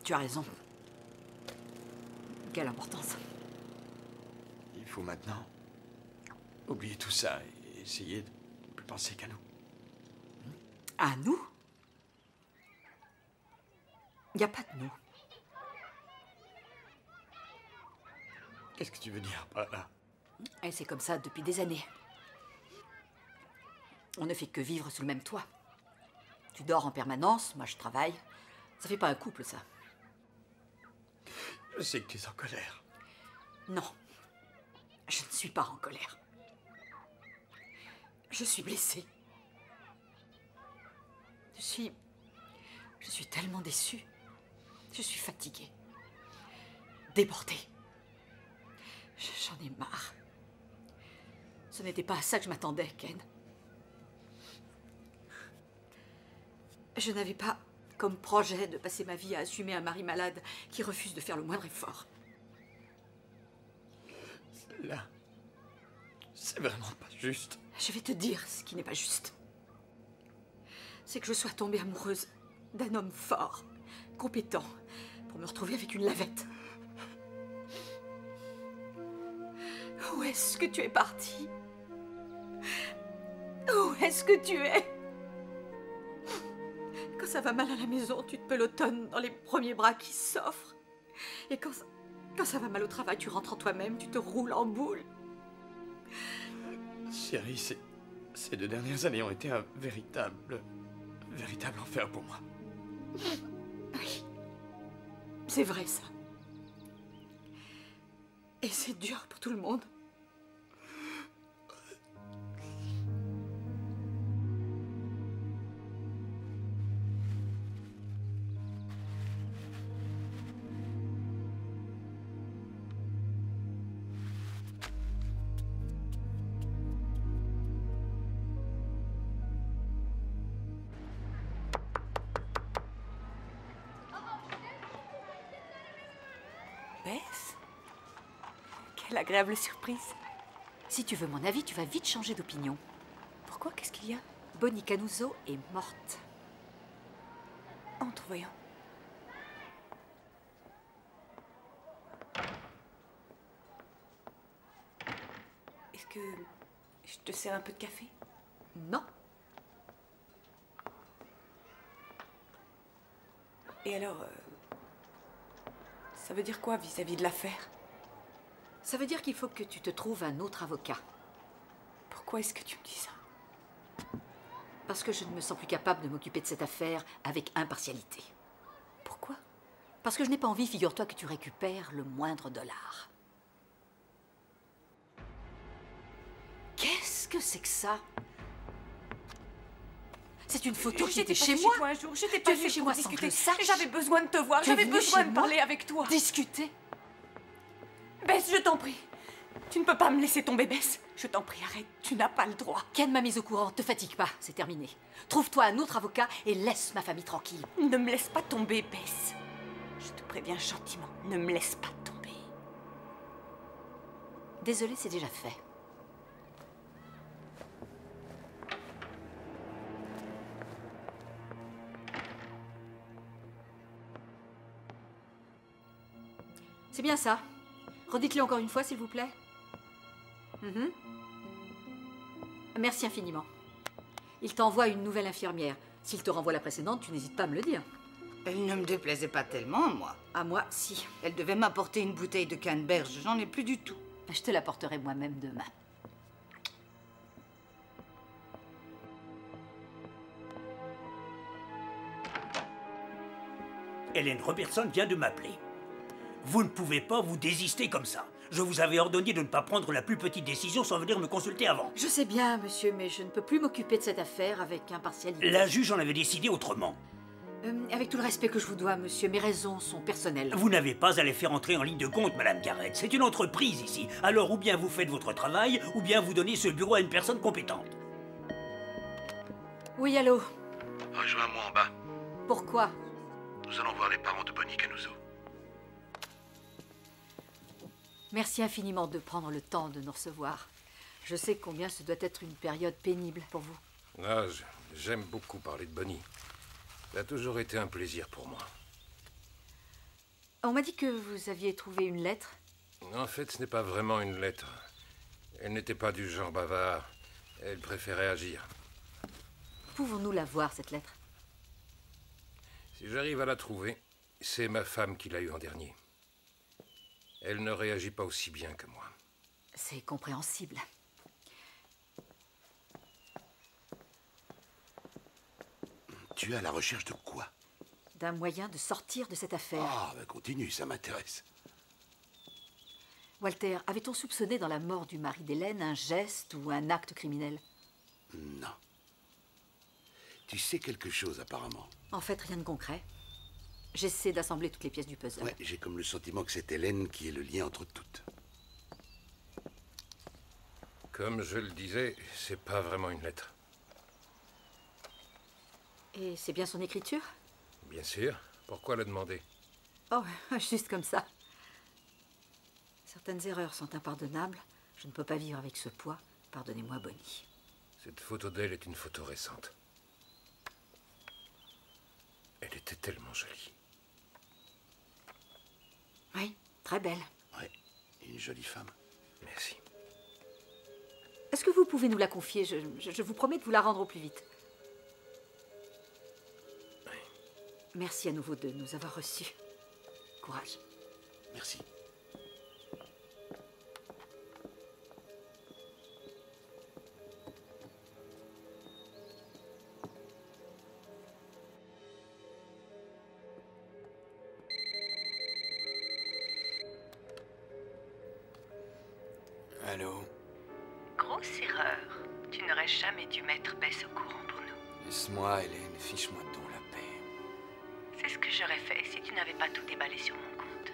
Tu as raison. Quelle importance. Il faut maintenant oublier tout ça et essayer de ne plus penser qu'à nous. À nous? Il n'y a pas de nous. Qu'est-ce que tu veux dire par là? Et c'est comme ça depuis des années. On ne fait que vivre sous le même toit. Tu dors en permanence, moi je travaille. Ça fait pas un couple, ça. Je sais que tu es en colère. Non. Je ne suis pas en colère. Je suis blessée. Je suis... Je suis tellement déçue. Je suis fatiguée. Débordée. J'en ai marre. Ce n'était pas à ça que je m'attendais, Ken. Je n'avais pas comme projet de passer ma vie à assumer un mari malade qui refuse de faire le moindre effort. Là, c'est vraiment pas juste. Je vais te dire ce qui n'est pas juste. C'est que je sois tombée amoureuse d'un homme fort, compétent, pour me retrouver avec une lavette. Où est-ce que tu es partie? Où est-ce que tu es? Quand ça va mal à la maison, tu te pelotonnes dans les premiers bras qui s'offrent. Et quand ça, quand ça va mal au travail, tu rentres en toi-même, tu te roules en boule. Chérie, ces, ces deux dernières années ont été un véritable, un véritable enfer pour moi. Oui, c'est vrai ça. Et c'est dur pour tout le monde. Agréable surprise. Si tu veux mon avis, tu vas vite changer d'opinion. Pourquoi? Qu'est-ce qu'il y a? Bonnie Canuso est morte. Entrevoyant. Est-ce que je te sers un peu de café? Non. Et alors, euh, ça veut dire quoi vis-à-vis de l'affaire? Ça veut dire qu'il faut que tu te trouves un autre avocat. Pourquoi est-ce que tu me dis ça? Parce que je ne me sens plus capable de m'occuper de cette affaire avec impartialité. Pourquoi? Parce que je n'ai pas envie, figure-toi, que tu récupères le moindre dollar. Qu'est-ce que c'est que ça? C'est une photo qui était chez moi. Chez moi un jour, j'étais pas chez moi sans que je le sache. J'avais besoin de te voir, j'avais besoin de parler avec toi. Discuter? Bess, je t'en prie. Tu ne peux pas me laisser tomber, Bess. Je t'en prie, arrête. Tu n'as pas le droit. Ken m'a mise au courant. Te fatigue pas. C'est terminé. Trouve-toi un autre avocat et laisse ma famille tranquille. Ne me laisse pas tomber, Bess. Je te préviens gentiment. Ne me laisse pas tomber. Désolée, c'est déjà fait. C'est bien ça. Redites-le encore une fois, s'il vous plaît. Mm-hmm. Merci infiniment. Il t'envoie une nouvelle infirmière. S'il te renvoie la précédente, tu n'hésites pas à me le dire. Elle ne me déplaisait pas tellement, moi. À moi, si. Elle devait m'apporter une bouteille de canneberge. J'en ai plus du tout. Je te l'apporterai moi-même demain. Hélène Robertson vient de m'appeler. Vous ne pouvez pas vous désister comme ça. Je vous avais ordonné de ne pas prendre la plus petite décision sans venir me consulter avant. Je sais bien, monsieur, mais je ne peux plus m'occuper de cette affaire avec impartialité. La juge en avait décidé autrement. Euh, avec tout le respect que je vous dois, monsieur, mes raisons sont personnelles. Vous n'avez pas à les faire entrer en ligne de compte, madame Garrett. C'est une entreprise ici. Alors ou bien vous faites votre travail, ou bien vous donnez ce bureau à une personne compétente. Oui, allô? Rejoins-moi en bas. Pourquoi? Nous allons voir les parents de Bonnie Canuso. Merci infiniment de prendre le temps de nous recevoir. Je sais combien ce doit être une période pénible pour vous. Ah, j'aime beaucoup parler de Bonnie. Ça a toujours été un plaisir pour moi. On m'a dit que vous aviez trouvé une lettre. En fait, ce n'est pas vraiment une lettre. Elle n'était pas du genre bavard. Elle préférait agir. Pouvons-nous la voir, cette lettre? Si j'arrive à la trouver, c'est ma femme qui l'a eue en dernier. Elle ne réagit pas aussi bien que moi. C'est compréhensible. Tu es à la recherche de quoi? D'un moyen de sortir de cette affaire. Ah, oh, ben continue, ça m'intéresse. Walter, avait-on soupçonné dans la mort du mari d'Hélène un geste ou un acte criminel? Non. Tu sais quelque chose, apparemment. En fait, rien de concret. J'essaie d'assembler toutes les pièces du puzzle. Ouais, j'ai comme le sentiment que c'est Hélène qui est le lien entre toutes. Comme je le disais, c'est pas vraiment une lettre. Et c'est bien son écriture? Bien sûr. Pourquoi la demander? Oh, juste comme ça. Certaines erreurs sont impardonnables. Je ne peux pas vivre avec ce poids. Pardonnez-moi, Bonnie. Cette photo d'elle est une photo récente. Elle était tellement jolie. Oui, très belle. Oui, une jolie femme. Merci. Est-ce que vous pouvez nous la confier? je, je, je vous promets de vous la rendre au plus vite. Merci à nouveau de nous avoir reçus. Courage. Merci. Allô? Grosse erreur. Tu n'aurais jamais dû mettre Bess au courant pour nous. Laisse-moi, Hélène, fiche-moi de ton. C'est ce que j'aurais fait si tu n'avais pas tout déballé sur mon compte.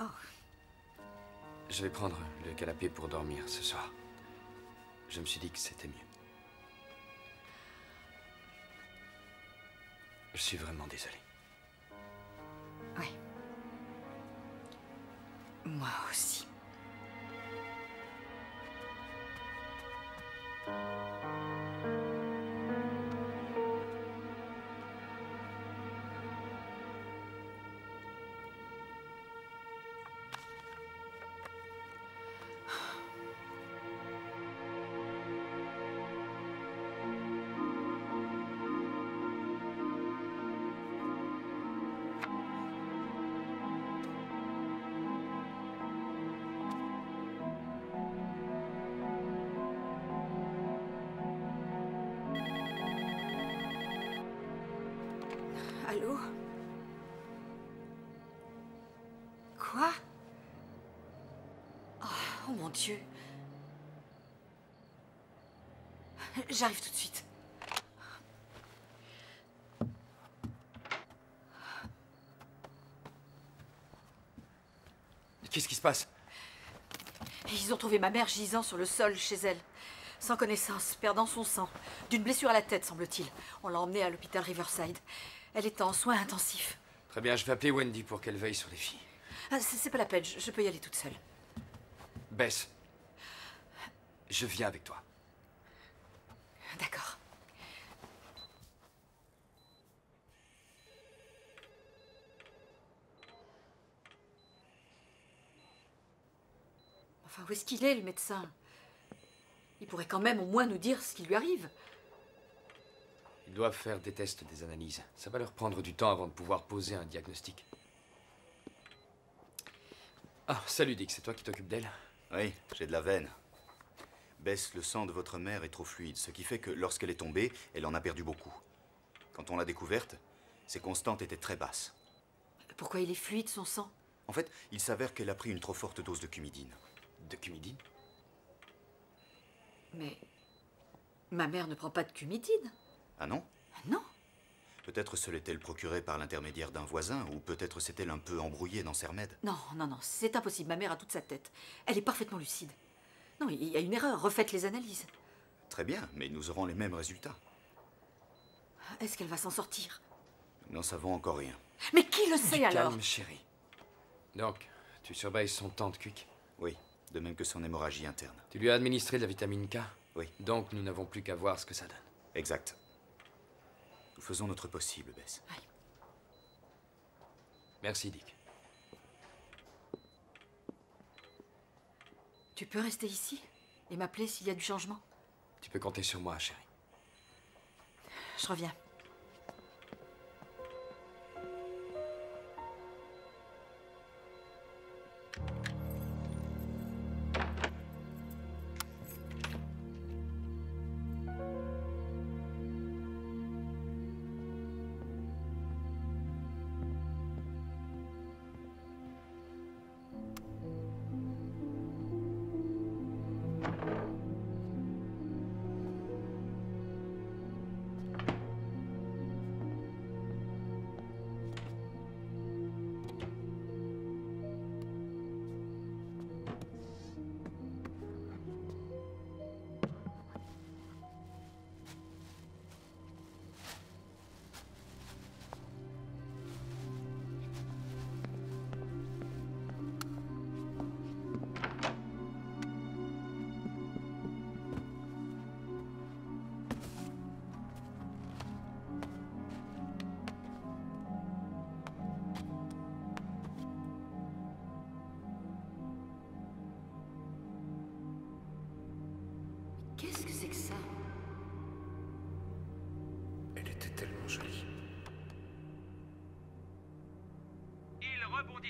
Oh. Je vais prendre le canapé pour dormir ce soir. Je me suis dit que c'était mieux. Je suis vraiment désolé. Oui. Moi aussi. Allô? Quoi? Oh, oh mon Dieu. J'arrive tout de suite. Qu'est-ce qui se passe? Ils ont trouvé ma mère gisant sur le sol chez elle. Sans connaissance, perdant son sang. D'une blessure à la tête, semble-t-il. On l'a emmenée à l'hôpital Riverside. Elle est en soins intensifs. Très bien, je vais appeler Wendy pour qu'elle veille sur les filles. Ah, c'est pas la peine, je, je peux y aller toute seule. Bess, je viens avec toi. D'accord. Enfin, où est-ce qu'il est, le médecin? Il pourrait quand même au moins nous dire ce qui lui arrive. Ils doivent faire des tests, des analyses. Ça va leur prendre du temps avant de pouvoir poser un diagnostic. Ah, salut Dick, c'est toi qui t'occupes d'elle? Oui, j'ai de la veine. Bess, le sang de votre mère est trop fluide, ce qui fait que lorsqu'elle est tombée, elle en a perdu beaucoup. Quand on l'a découverte, ses constantes étaient très basses. Pourquoi il est fluide, son sang? En fait, il s'avère qu'elle a pris une trop forte dose de cumidine. De cumidine? Mais... ma mère ne prend pas de cumidine. Ah non? Non. Peut-être se l'est-elle procurée par l'intermédiaire d'un voisin, ou peut-être s'est-elle un peu embrouillée dans ses remèdes. Non, non, non, c'est impossible. Ma mère a toute sa tête. Elle est parfaitement lucide. Non, il y a une erreur. Refaites les analyses. Très bien, mais nous aurons les mêmes résultats. Est-ce qu'elle va s'en sortir? N'en savons encore rien. Mais qui le sait alors? Calme, chérie. Donc, tu surveilles son temps de cuic? Oui, de même que son hémorragie interne. Tu lui as administré de la vitamine K? Oui. Donc, nous n'avons plus qu'à voir ce que ça donne. Exact. Nous faisons notre possible, Bess. Oui. Merci, Dick. Tu peux rester ici et m'appeler s'il y a du changement? Tu peux compter sur moi, chérie. Je reviens.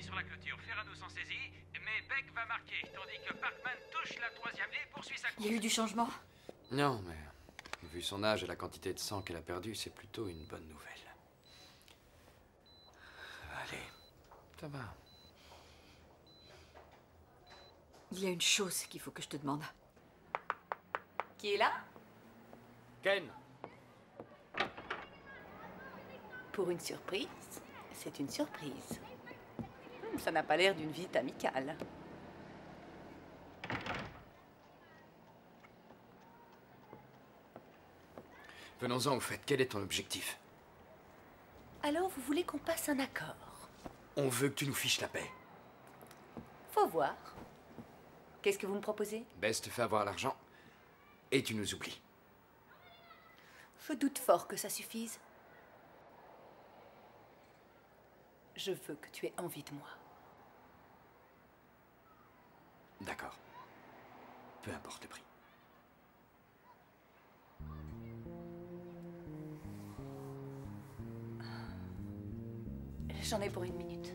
Sur la clôture, Ferrano s'en saisit, mais Beck va marquer, tandis que Parkman touche la troisième et poursuit sa course. Il y a eu du changement? Non, mais vu son âge et la quantité de sang qu'elle a perdu, c'est plutôt une bonne nouvelle. Allez, ça va. Il y a une chose qu'il faut que je te demande. Qui est là? Ken. Pour une surprise, c'est une surprise. Ça n'a pas l'air d'une visite amicale. Venons-en au fait, quel est ton objectif? Alors, vous voulez qu'on passe un accord? On veut que tu nous fiches la paix. Faut voir. Qu'est-ce que vous me proposez? Bess te fait avoir l'argent et tu nous oublies. Je doute fort que ça suffise. Je veux que tu aies envie de moi. D'accord. Peu importe le prix. J'en ai pour une minute.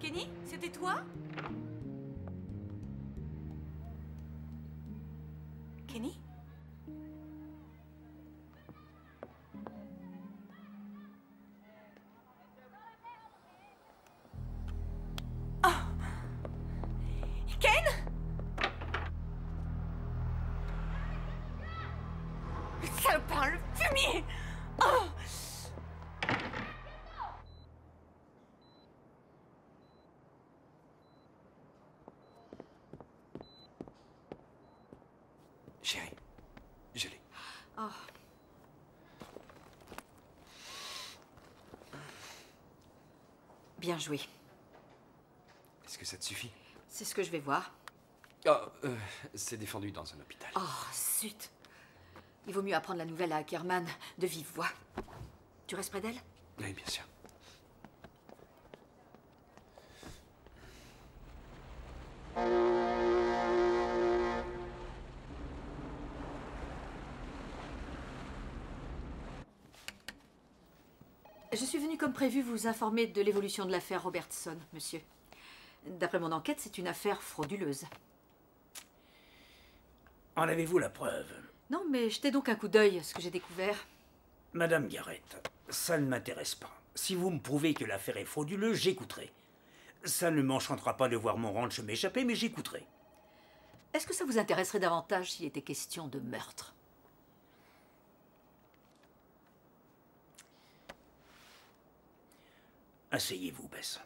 Kenny, c'était toi? Kenny? Chérie, je l'ai. Oh. Bien joué. Est-ce que ça te suffit? C'est ce que je vais voir. Oh, euh, c'est défendu dans un hôpital. Oh, zut. Il vaut mieux apprendre la nouvelle à Ackerman de vive voix. Tu restes près d'elle? Oui, bien sûr. Je suis venue comme prévu vous informer de l'évolution de l'affaire Robertson, monsieur. D'après mon enquête, c'est une affaire frauduleuse. En avez-vous la preuve? Non, mais jetez donc un coup d'œil à ce que j'ai découvert. Madame Garrett, ça ne m'intéresse pas. Si vous me prouvez que l'affaire est frauduleuse, j'écouterai. Ça ne m'enchantera pas de voir mon ranch m'échapper, mais j'écouterai. Est-ce que ça vous intéresserait davantage s'il était question de meurtre? Asseyez-vous, Bess.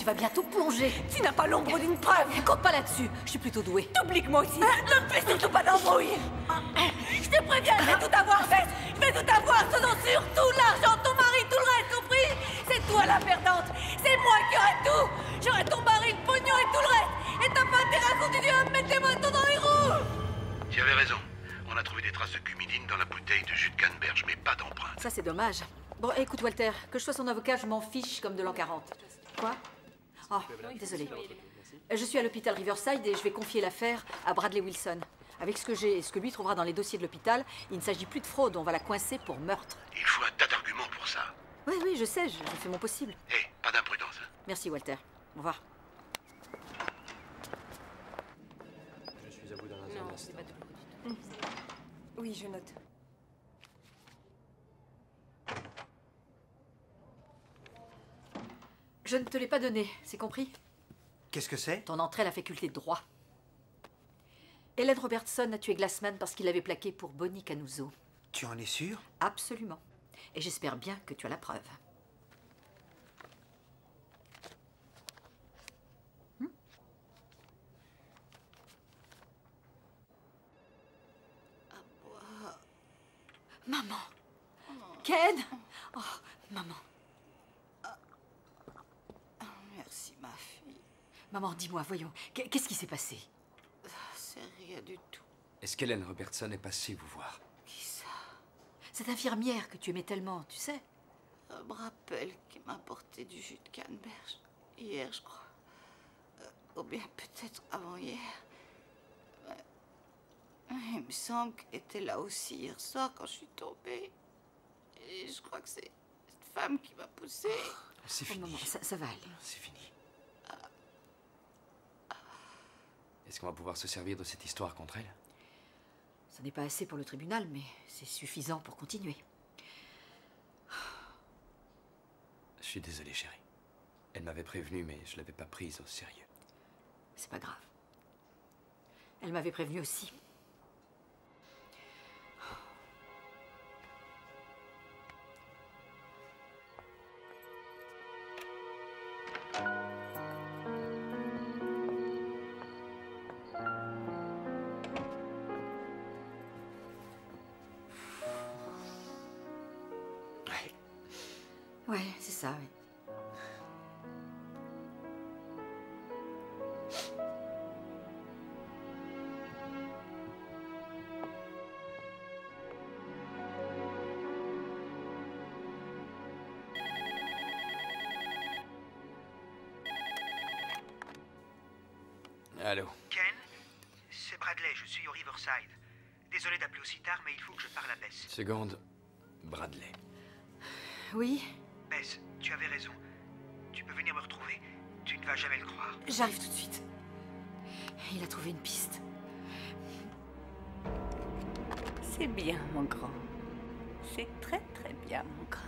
Tu vas bientôt plonger. Tu n'as pas l'ombre d'une preuve. Compte pas là-dessus. Je suis plutôt douée. T'oublie-moi aussi. Ne me fais surtout pas d'embrouille. Je te préviens, je vais tout avoir, Bess. Je vais tout avoir, ce dont sur tout l'argent, ton mari, tout le reste, compris. C'est toi la perdante. C'est moi qui aurai tout. J'aurai ton mari, le pognon et tout le reste. Et t'as pas intérêt à continuer à me mettre les bâtons dans les roues. Tu avais raison. On a trouvé des traces de cumidine dans la bouteille de jus de canneberge, mais pas d'empreinte. Ça, c'est dommage. Bon, écoute, Walter, que je sois son avocat, je m'en fiche comme de l'an quarante. Quoi ? Oh, désolé. Je suis à l'hôpital Riverside et je vais confier l'affaire à Bradley Wilson. Avec ce que j'ai et ce que lui trouvera dans les dossiers de l'hôpital, il ne s'agit plus de fraude, on va la coincer pour meurtre. Il faut un tas d'arguments pour ça. Oui, oui, je sais, je, je fais mon possible. Hé, hey, pas d'imprudence. Hein. Merci, Walter. Au revoir. Je suis à vous dans un non, instant. Pas tout. Mmh. Oui, je note. Je ne te l'ai pas donné, c'est compris? Qu'est-ce que c'est? Ton entrée à la faculté de droit. Hélène Robertson a tué Glassman parce qu'il l'avait plaqué pour Bonnie Canuso. Tu en es sûre? Absolument. Et j'espère bien que tu as la preuve. Hmm? Oh, euh... Maman! Oh. Ken! Oh, maman! Merci, ma fille. Maman, dis-moi, voyons, qu'est-ce qui s'est passé? C'est rien du tout. Est-ce qu'Hélène Robertson est passée vous voir? Qui ça? Cette infirmière que tu aimais tellement, tu sais. Elle me rappelle qu'elle m'a apporté du jus de canneberge. Hier, je crois. Euh, ou bien peut-être avant-hier. Euh, il me semble qu'elle était là aussi hier soir quand je suis tombée. Et je crois que c'est cette femme qui m'a poussée. Oh. C'est fini. Oh, ça, ça va aller. C'est fini. Est-ce qu'on va pouvoir se servir de cette histoire contre elle? Ça n'est pas assez pour le tribunal, mais c'est suffisant pour continuer. Je suis désolé, chérie. Elle m'avait prévenue, mais je ne l'avais pas prise au sérieux. C'est pas grave. Elle m'avait prévenue aussi. Ouais, c'est ça, oui. Allô? Ken, c'est Bradley, je suis au Riverside. Désolé d'appeler aussi tard, mais il faut que je parle à Bess. Seconde, Bradley. Oui? Bess, tu avais raison. Tu peux venir me retrouver. Tu ne vas jamais le croire. J'arrive tout de suite. Il a trouvé une piste. C'est bien, mon grand. C'est très très bien, mon grand.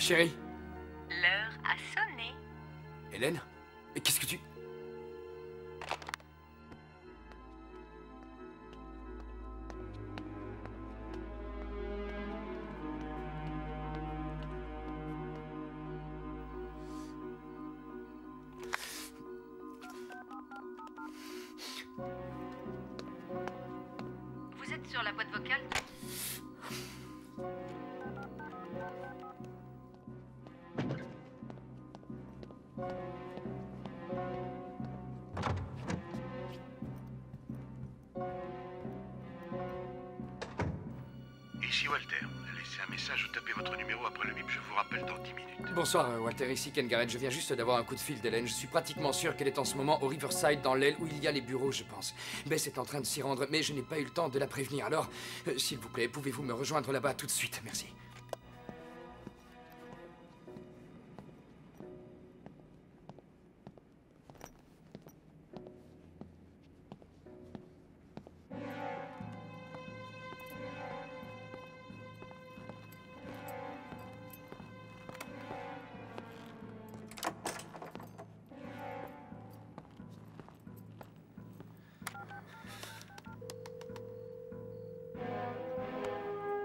Chérie, l'heure a sonné. Hélène, qu'est-ce que tu... sur la boîte vocale. Ici Walter, laissez un message ou tapez votre numéro après le bip, je vous rappelle dans dix minutes. Bonsoir Walter, ici Ken Garrett, je viens juste d'avoir un coup de fil d'Hélène. Je suis pratiquement sûr qu'elle est en ce moment au Riverside, dans l'aile où il y a les bureaux, je pense. Bess est en train de s'y rendre, mais je n'ai pas eu le temps de la prévenir. Alors, euh, s'il vous plaît, pouvez-vous me rejoindre là-bas tout de suite, merci.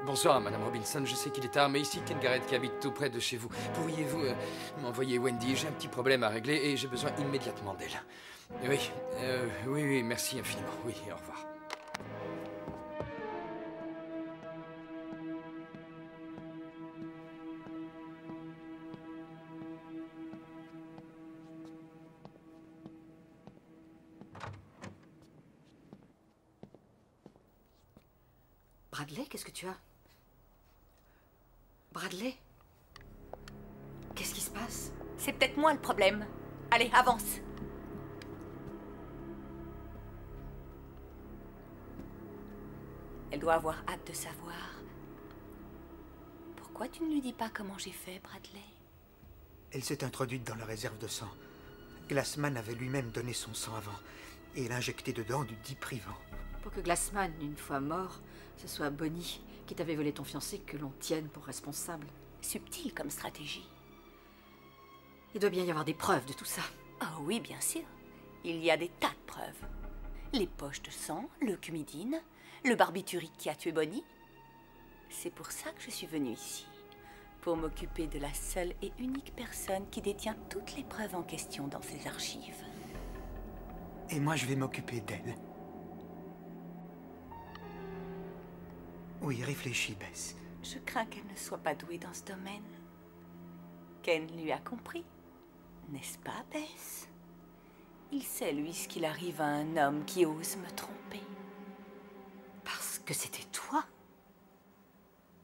Bonsoir, Madame Robinson. Je sais qu'il est tard, mais ici Ken Garrett qui habite tout près de chez vous. Pourriez-vous euh, m'envoyer Wendy? J'ai un petit problème à régler et j'ai besoin immédiatement d'elle. Oui, euh, oui, oui, merci infiniment. Oui, au revoir. Bradley, qu'est-ce que tu as ? Bradley ? Qu'est-ce qui se passe ? C'est peut-être moi le problème. Allez, avance. Elle doit avoir hâte de savoir. Pourquoi tu ne lui dis pas comment j'ai fait, Bradley ? Elle s'est introduite dans la réserve de sang. Glassman avait lui-même donné son sang avant. Et elle a injecté dedans du Diprivan. Pour que Glassman, une fois mort, ce soit Bonnie qui t'avait volé ton fiancé que l'on tienne pour responsable. Subtil comme stratégie. Il doit bien y avoir des preuves de tout ça. Ah oui, bien sûr. Il y a des tas de preuves. Les poches de sang, le cumidine, le barbiturique qui a tué Bonnie. C'est pour ça que je suis venue ici. Pour m'occuper de la seule et unique personne qui détient toutes les preuves en question dans ses archives. Et moi, je vais m'occuper d'elle. Oui, réfléchis, Bess. Je crains qu'elle ne soit pas douée dans ce domaine. Ken lui a compris, n'est-ce pas, Bess? Il sait, lui, ce qu'il arrive à un homme qui ose me tromper. Parce que c'était toi.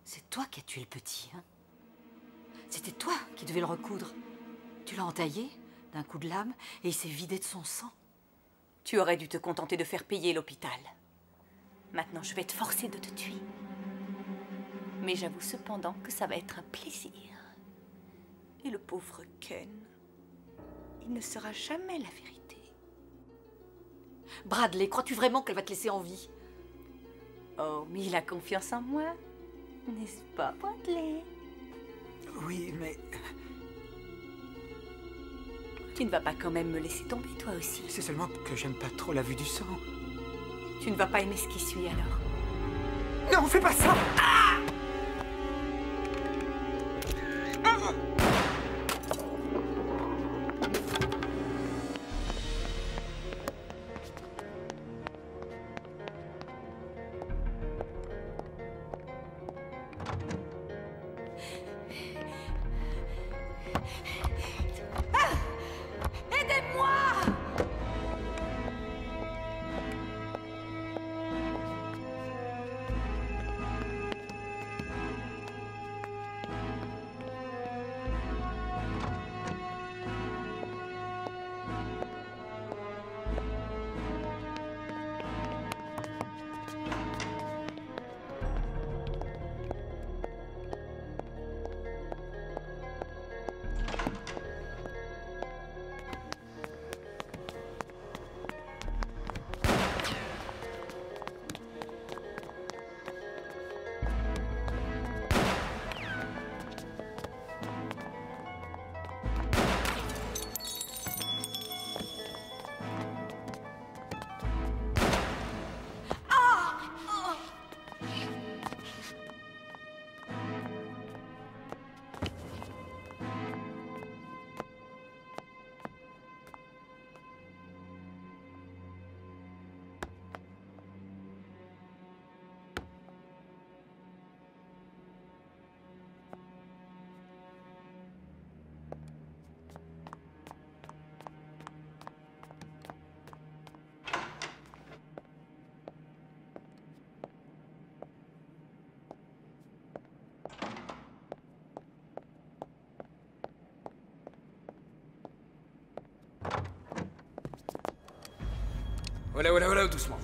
C'est toi qui as tué le petit, hein? C'était toi qui devais le recoudre. Tu l'as entaillé d'un coup de lame et il s'est vidé de son sang. Tu aurais dû te contenter de faire payer l'hôpital. Maintenant, je vais te forcer de te tuer. Mais j'avoue cependant que ça va être un plaisir. Et le pauvre Ken, il ne saura jamais la vérité. Bradley, crois-tu vraiment qu'elle va te laisser en vie? Oh, mais il a confiance en moi, n'est-ce pas, Bradley? Oui, mais... Tu ne vas pas quand même me laisser tomber, toi aussi? C'est seulement que j'aime pas trop la vue du sang. Tu ne vas pas aimer ce qui suit, alors? Non, fais pas ça! Ah! Voilà, voilà, voilà, doucement.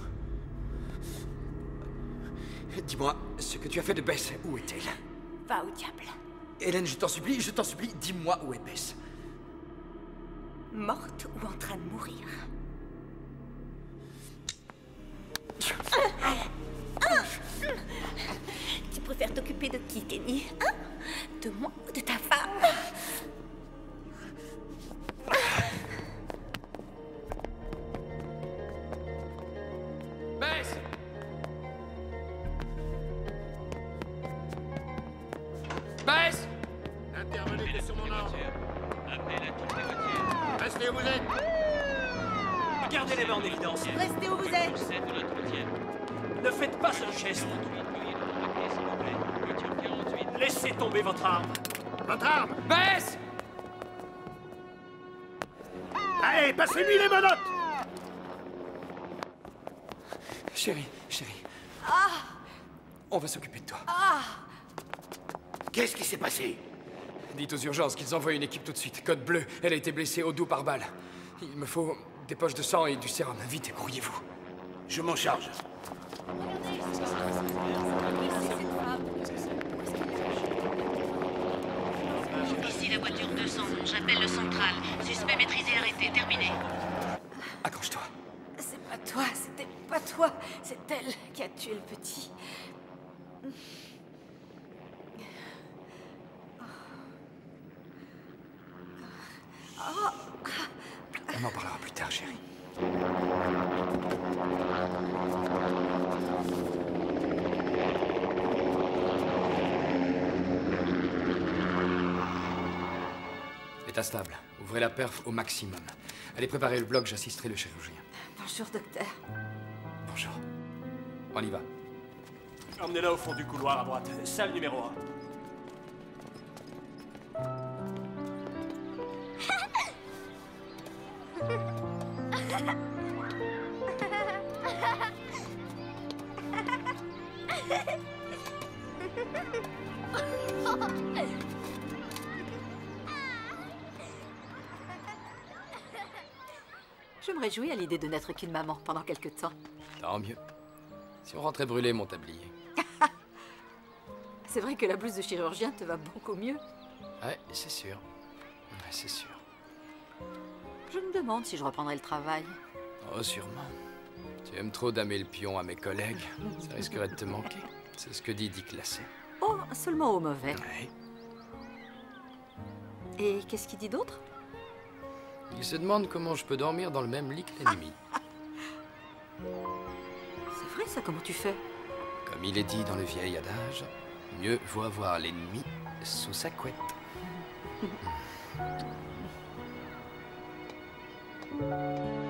Dis-moi, ce que tu as fait de Bess, où est-elle? Va au diable. Hélène, je t'en supplie, je t'en supplie, dis-moi où est Bess. Morte ou en train de mourir? Tu préfères t'occuper de qui, Kenny? Hein? De moi ou de ta femme? Bess! Bess! Intervenez que sur mon ordre. Appelez la toute la. Restez où vous êtes. Regardez les mains en évidence. Restez où vous êtes. Ne faites pas ce geste. Laissez tomber votre arme. Votre arme? Bess! Allez, passez-lui les menottes. Chérie, chérie. Ah. On va s'occuper de toi. Ah. Qu'est-ce qui s'est passé? Dites aux urgences qu'ils envoient une équipe tout de suite. Code bleu, elle a été blessée au dos par balle. Il me faut des poches de sang et du sérum. Vite, grouillez-vous. Je m'en charge. Ici la voiture deux cents. J'appelle le central. Suspect maîtrisé, arrêté. Terminé. Accroche-toi. C'est pas toi, c'était pas toi. C'est elle qui a tué le petit. On en parlera plus tard, chérie. L'état stable. Ouvrez la perf au maximum. Allez préparer le bloc, j'assisterai le chirurgien. Bonjour, docteur. Bonjour. On y va. Emmenez-la au fond du couloir à droite. Salle numéro un. Je me réjouis à l'idée de n'être qu'une maman pendant quelque temps. Tant mieux. Si on rentrait brûler mon tablier. C'est vrai que la blouse de chirurgien te va beaucoup mieux. Ouais, c'est sûr. Ouais, c'est sûr. Je me demande si je reprendrai le travail. Oh, sûrement. Tu aimes trop damer le pion à mes collègues. Ça risquerait de te manquer. C'est ce que dit Dick Lasset. Oh, seulement au mauvais. Ouais. Et qu'est-ce qu'il dit d'autre? Il se demande comment je peux dormir dans le même lit que l'ennemi. Ah, ah. C'est vrai, ça, comment tu fais? Comme il est dit dans le vieil adage, mieux vaut avoir l'ennemi sous sa couette. Mmh. Mmh.